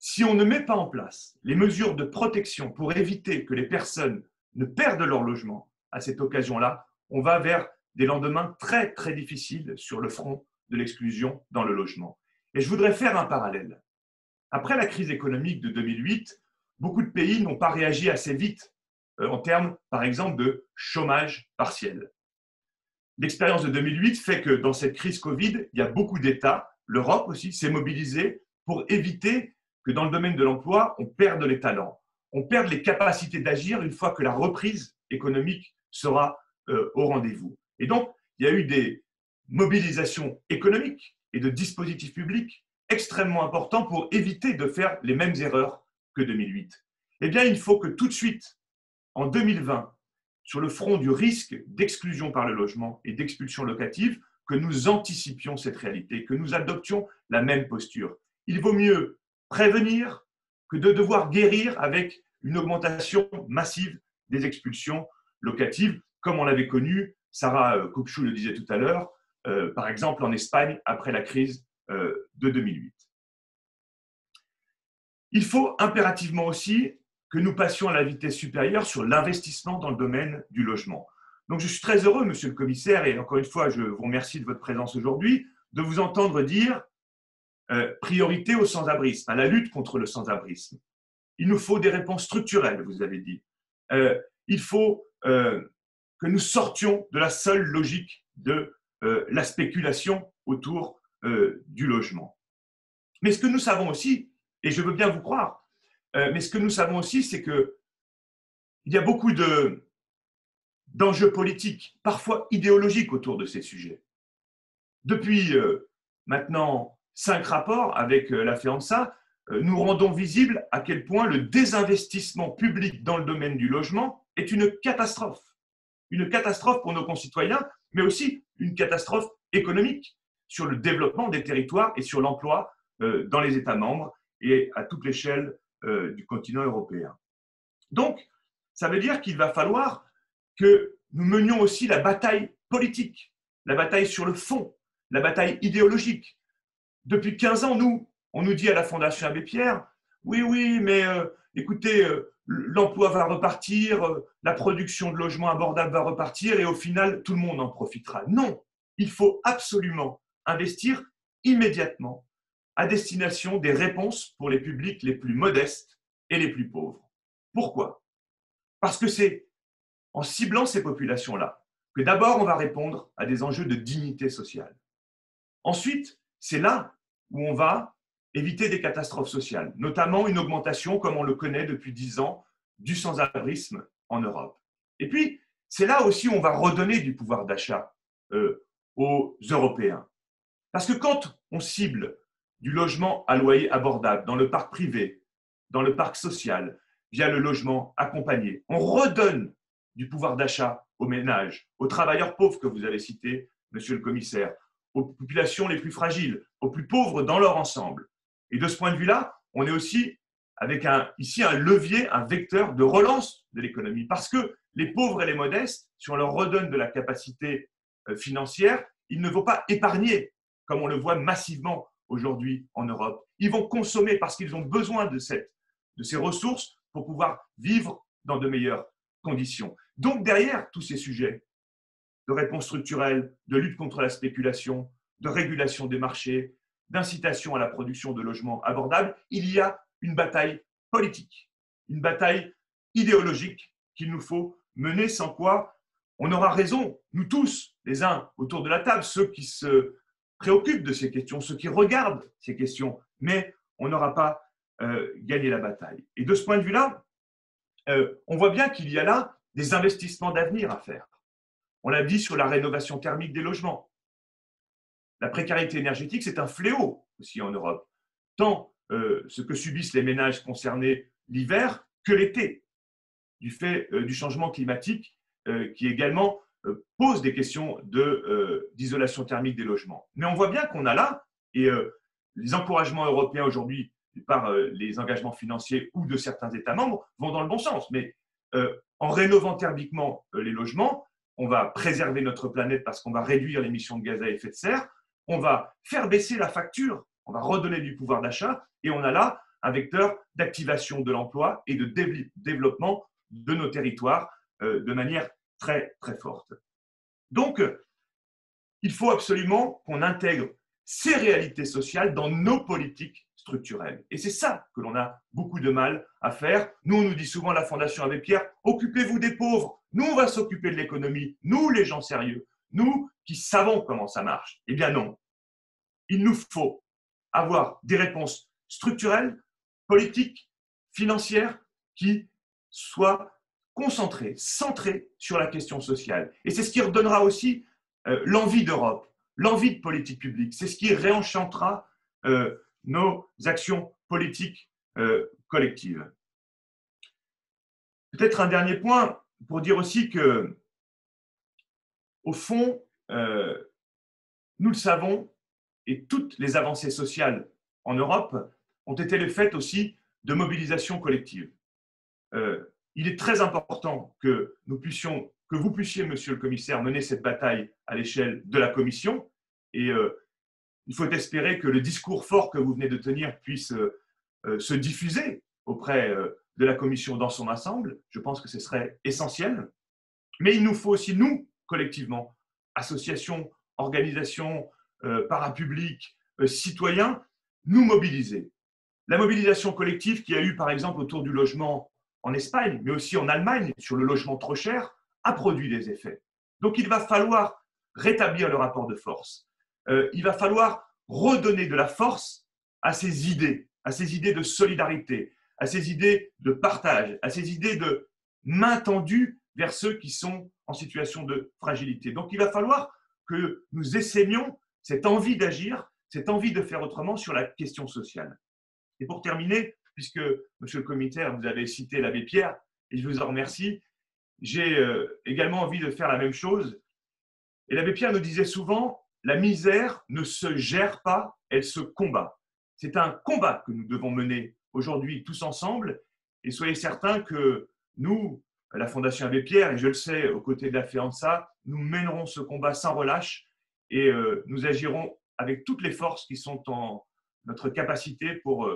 Si on ne met pas en place les mesures de protection pour éviter que les personnes ne perdent leur logement à cette occasion-là, on va vers des lendemains très, très difficiles sur le front de l'exclusion dans le logement. Et je voudrais faire un parallèle. Après la crise économique de 2008, beaucoup de pays n'ont pas réagi assez vite en termes, par exemple, de chômage partiel. L'expérience de 2008 fait que dans cette crise Covid, il y a beaucoup d'États, l'Europe aussi, s'est mobilisée pour éviter que dans le domaine de l'emploi, on perde les talents, on perd les capacités d'agir une fois que la reprise économique sera au rendez-vous. Et donc, il y a eu des mobilisations économiques et de dispositifs publics extrêmement importants pour éviter de faire les mêmes erreurs que 2008. Eh bien, il faut que tout de suite, en 2020, sur le front du risque d'exclusion par le logement et d'expulsion locative, que nous anticipions cette réalité, que nous adoptions la même posture. Il vaut mieux prévenir que de devoir guérir avec une augmentation massive des expulsions locatives, comme on l'avait connu, Sarah Koupchou le disait tout à l'heure, par exemple en Espagne après la crise de 2008. Il faut impérativement aussi que nous passions à la vitesse supérieure sur l'investissement dans le domaine du logement. Donc, je suis très heureux, monsieur le commissaire, et encore une fois, je vous remercie de votre présence aujourd'hui, de vous entendre dire priorité au sans-abrisme, à la lutte contre le sans-abrisme. Il nous faut des réponses structurelles, vous avez dit. Il faut que nous sortions de la seule logique de la spéculation autour du logement. Mais ce que nous savons aussi, et je veux bien vous croire, mais ce que nous savons aussi, c'est qu'il y a beaucoup d'enjeux politiques, parfois idéologiques, autour de ces sujets. Depuis maintenant 5 rapports avec la FEANTSA, nous rendons visible à quel point le désinvestissement public dans le domaine du logement est une catastrophe pour nos concitoyens, mais aussi une catastrophe économique sur le développement des territoires et sur l'emploi dans les États membres et à toute l'échelle du continent européen. Donc, ça veut dire qu'il va falloir que nous menions aussi la bataille politique, la bataille sur le fond, la bataille idéologique. Depuis 15 ans, on nous dit à la Fondation Abbé Pierre, oui, mais écoutez, l'emploi va repartir, la production de logements abordables va repartir et au final, tout le monde en profitera. Non, il faut absolument investir immédiatement à destination des réponses pour les publics les plus modestes et les plus pauvres. Pourquoi? Parce que c'est en ciblant ces populations-là, que d'abord on va répondre à des enjeux de dignité sociale. Ensuite, c'est là où on va éviter des catastrophes sociales, notamment une augmentation, comme on le connaît depuis 10 ans, du sans-abrisme en Europe. Et puis, c'est là aussi où on va redonner du pouvoir d'achat aux Européens. Parce que quand on cible du logement à loyer abordable dans le parc privé, dans le parc social, via le logement accompagné, on redonne du pouvoir d'achat aux ménages, aux travailleurs pauvres que vous avez cités, monsieur le commissaire, aux populations les plus fragiles, aux plus pauvres dans leur ensemble. Et de ce point de vue-là, on est aussi avec ici un levier, un vecteur de relance de l'économie, parce que les pauvres et les modestes, si on leur redonne de la capacité financière, ils ne vont pas épargner, comme on le voit massivement aujourd'hui en Europe. Ils vont consommer parce qu'ils ont besoin de ces ressources pour pouvoir vivre dans de meilleures conditions. Donc, derrière tous ces sujets de réponse structurelle, de lutte contre la spéculation, de régulation des marchés, d'incitation à la production de logements abordables, il y a une bataille politique, une bataille idéologique qu'il nous faut mener, sans quoi on aura raison, nous tous, les uns autour de la table, ceux qui se préoccupent de ces questions, ceux qui regardent ces questions, mais on n'aura pas gagné la bataille. Et de ce point de vue-là, on voit bien qu'il y a là des investissements d'avenir à faire. On l'a dit sur la rénovation thermique des logements. La précarité énergétique, c'est un fléau aussi en Europe, tant ce que subissent les ménages concernés l'hiver que l'été, du fait du changement climatique qui également pose des questions d'isolation thermique des logements. Mais on voit bien qu'on a là, et les encouragements européens aujourd'hui par les engagements financiers ou de certains États membres, vont dans le bon sens. Mais en rénovant thermiquement les logements, on va préserver notre planète parce qu'on va réduire l'émission de gaz à effet de serre, on va faire baisser la facture, on va redonner du pouvoir d'achat et on a là un vecteur d'activation de l'emploi et de développement de nos territoires de manière très, très forte. Donc, il faut absolument qu'on intègre ces réalités sociales dans nos politiques structurelle. Et c'est ça que l'on a beaucoup de mal à faire. Nous, on nous dit souvent, la Fondation Abbé Pierre, occupez-vous des pauvres, nous, on va s'occuper de l'économie, nous, les gens sérieux, nous qui savons comment ça marche. Eh bien non, il nous faut avoir des réponses structurelles politique financière qui soit concentrée, centrée sur la question sociale. Et c'est ce qui redonnera aussi l'envie d'Europe, l'envie de politique publique. C'est ce qui réenchantera nos actions politiques collectives. Peut-être un dernier point pour dire aussi que, au fond, nous le savons, et toutes les avancées sociales en Europe ont été le fait aussi de mobilisations collectives. Il est très important que nous puissions, que vous puissiez, Monsieur le Commissaire, mener cette bataille à l'échelle de la Commission. Et il faut espérer que le discours fort que vous venez de tenir puisse se diffuser auprès de la Commission dans son ensemble. Je pense que ce serait essentiel. Mais il nous faut aussi, nous, collectivement, associations, organisations, parapublics, citoyens, nous mobiliser. La mobilisation collective qu'il y a eu, par exemple, autour du logement en Espagne, mais aussi en Allemagne, sur le logement trop cher, a produit des effets. Donc, il va falloir rétablir le rapport de force. Il va falloir redonner de la force à ces idées de solidarité, à ces idées de partage, à ces idées de main tendue vers ceux qui sont en situation de fragilité. Donc, il va falloir que nous essaimions cette envie d'agir, cette envie de faire autrement sur la question sociale. Et pour terminer, puisque, Monsieur le Commissaire, vous avez cité l'abbé Pierre, et je vous en remercie, j'ai également envie de faire la même chose. Et l'abbé Pierre nous disait souvent, la misère ne se gère pas, elle se combat. C'est un combat que nous devons mener aujourd'hui tous ensemble, et soyez certains que nous, la Fondation Abbé Pierre, et je le sais, aux côtés de la FEANTSA, nous mènerons ce combat sans relâche et nous agirons avec toutes les forces qui sont en notre capacité pour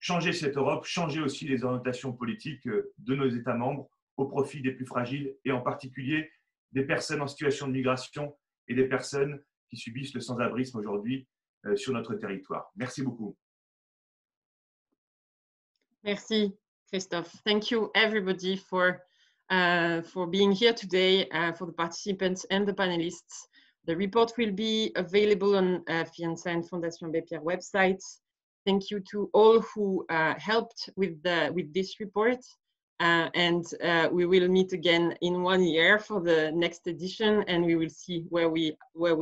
changer cette Europe, changer aussi les orientations politiques de nos États membres au profit des plus fragiles et en particulier des personnes en situation de migration et des personnes qui subissent le sans-abrisme aujourd'hui sur notre territoire. Merci beaucoup. Merci, Christophe. Thank you, everybody, for being here today, for the participants and the panelists. The report will be available on FEANTSA and Fondation Abbé Pierre websites. Thank you to all who helped with this report. And we will meet again in 1 year for the next edition, and we will see where we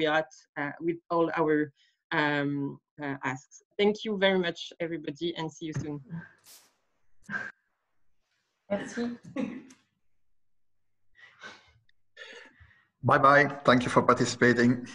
are at with all our asks. Thank you very much, everybody, and see you soon. Merci. Bye-bye. Thank you for participating.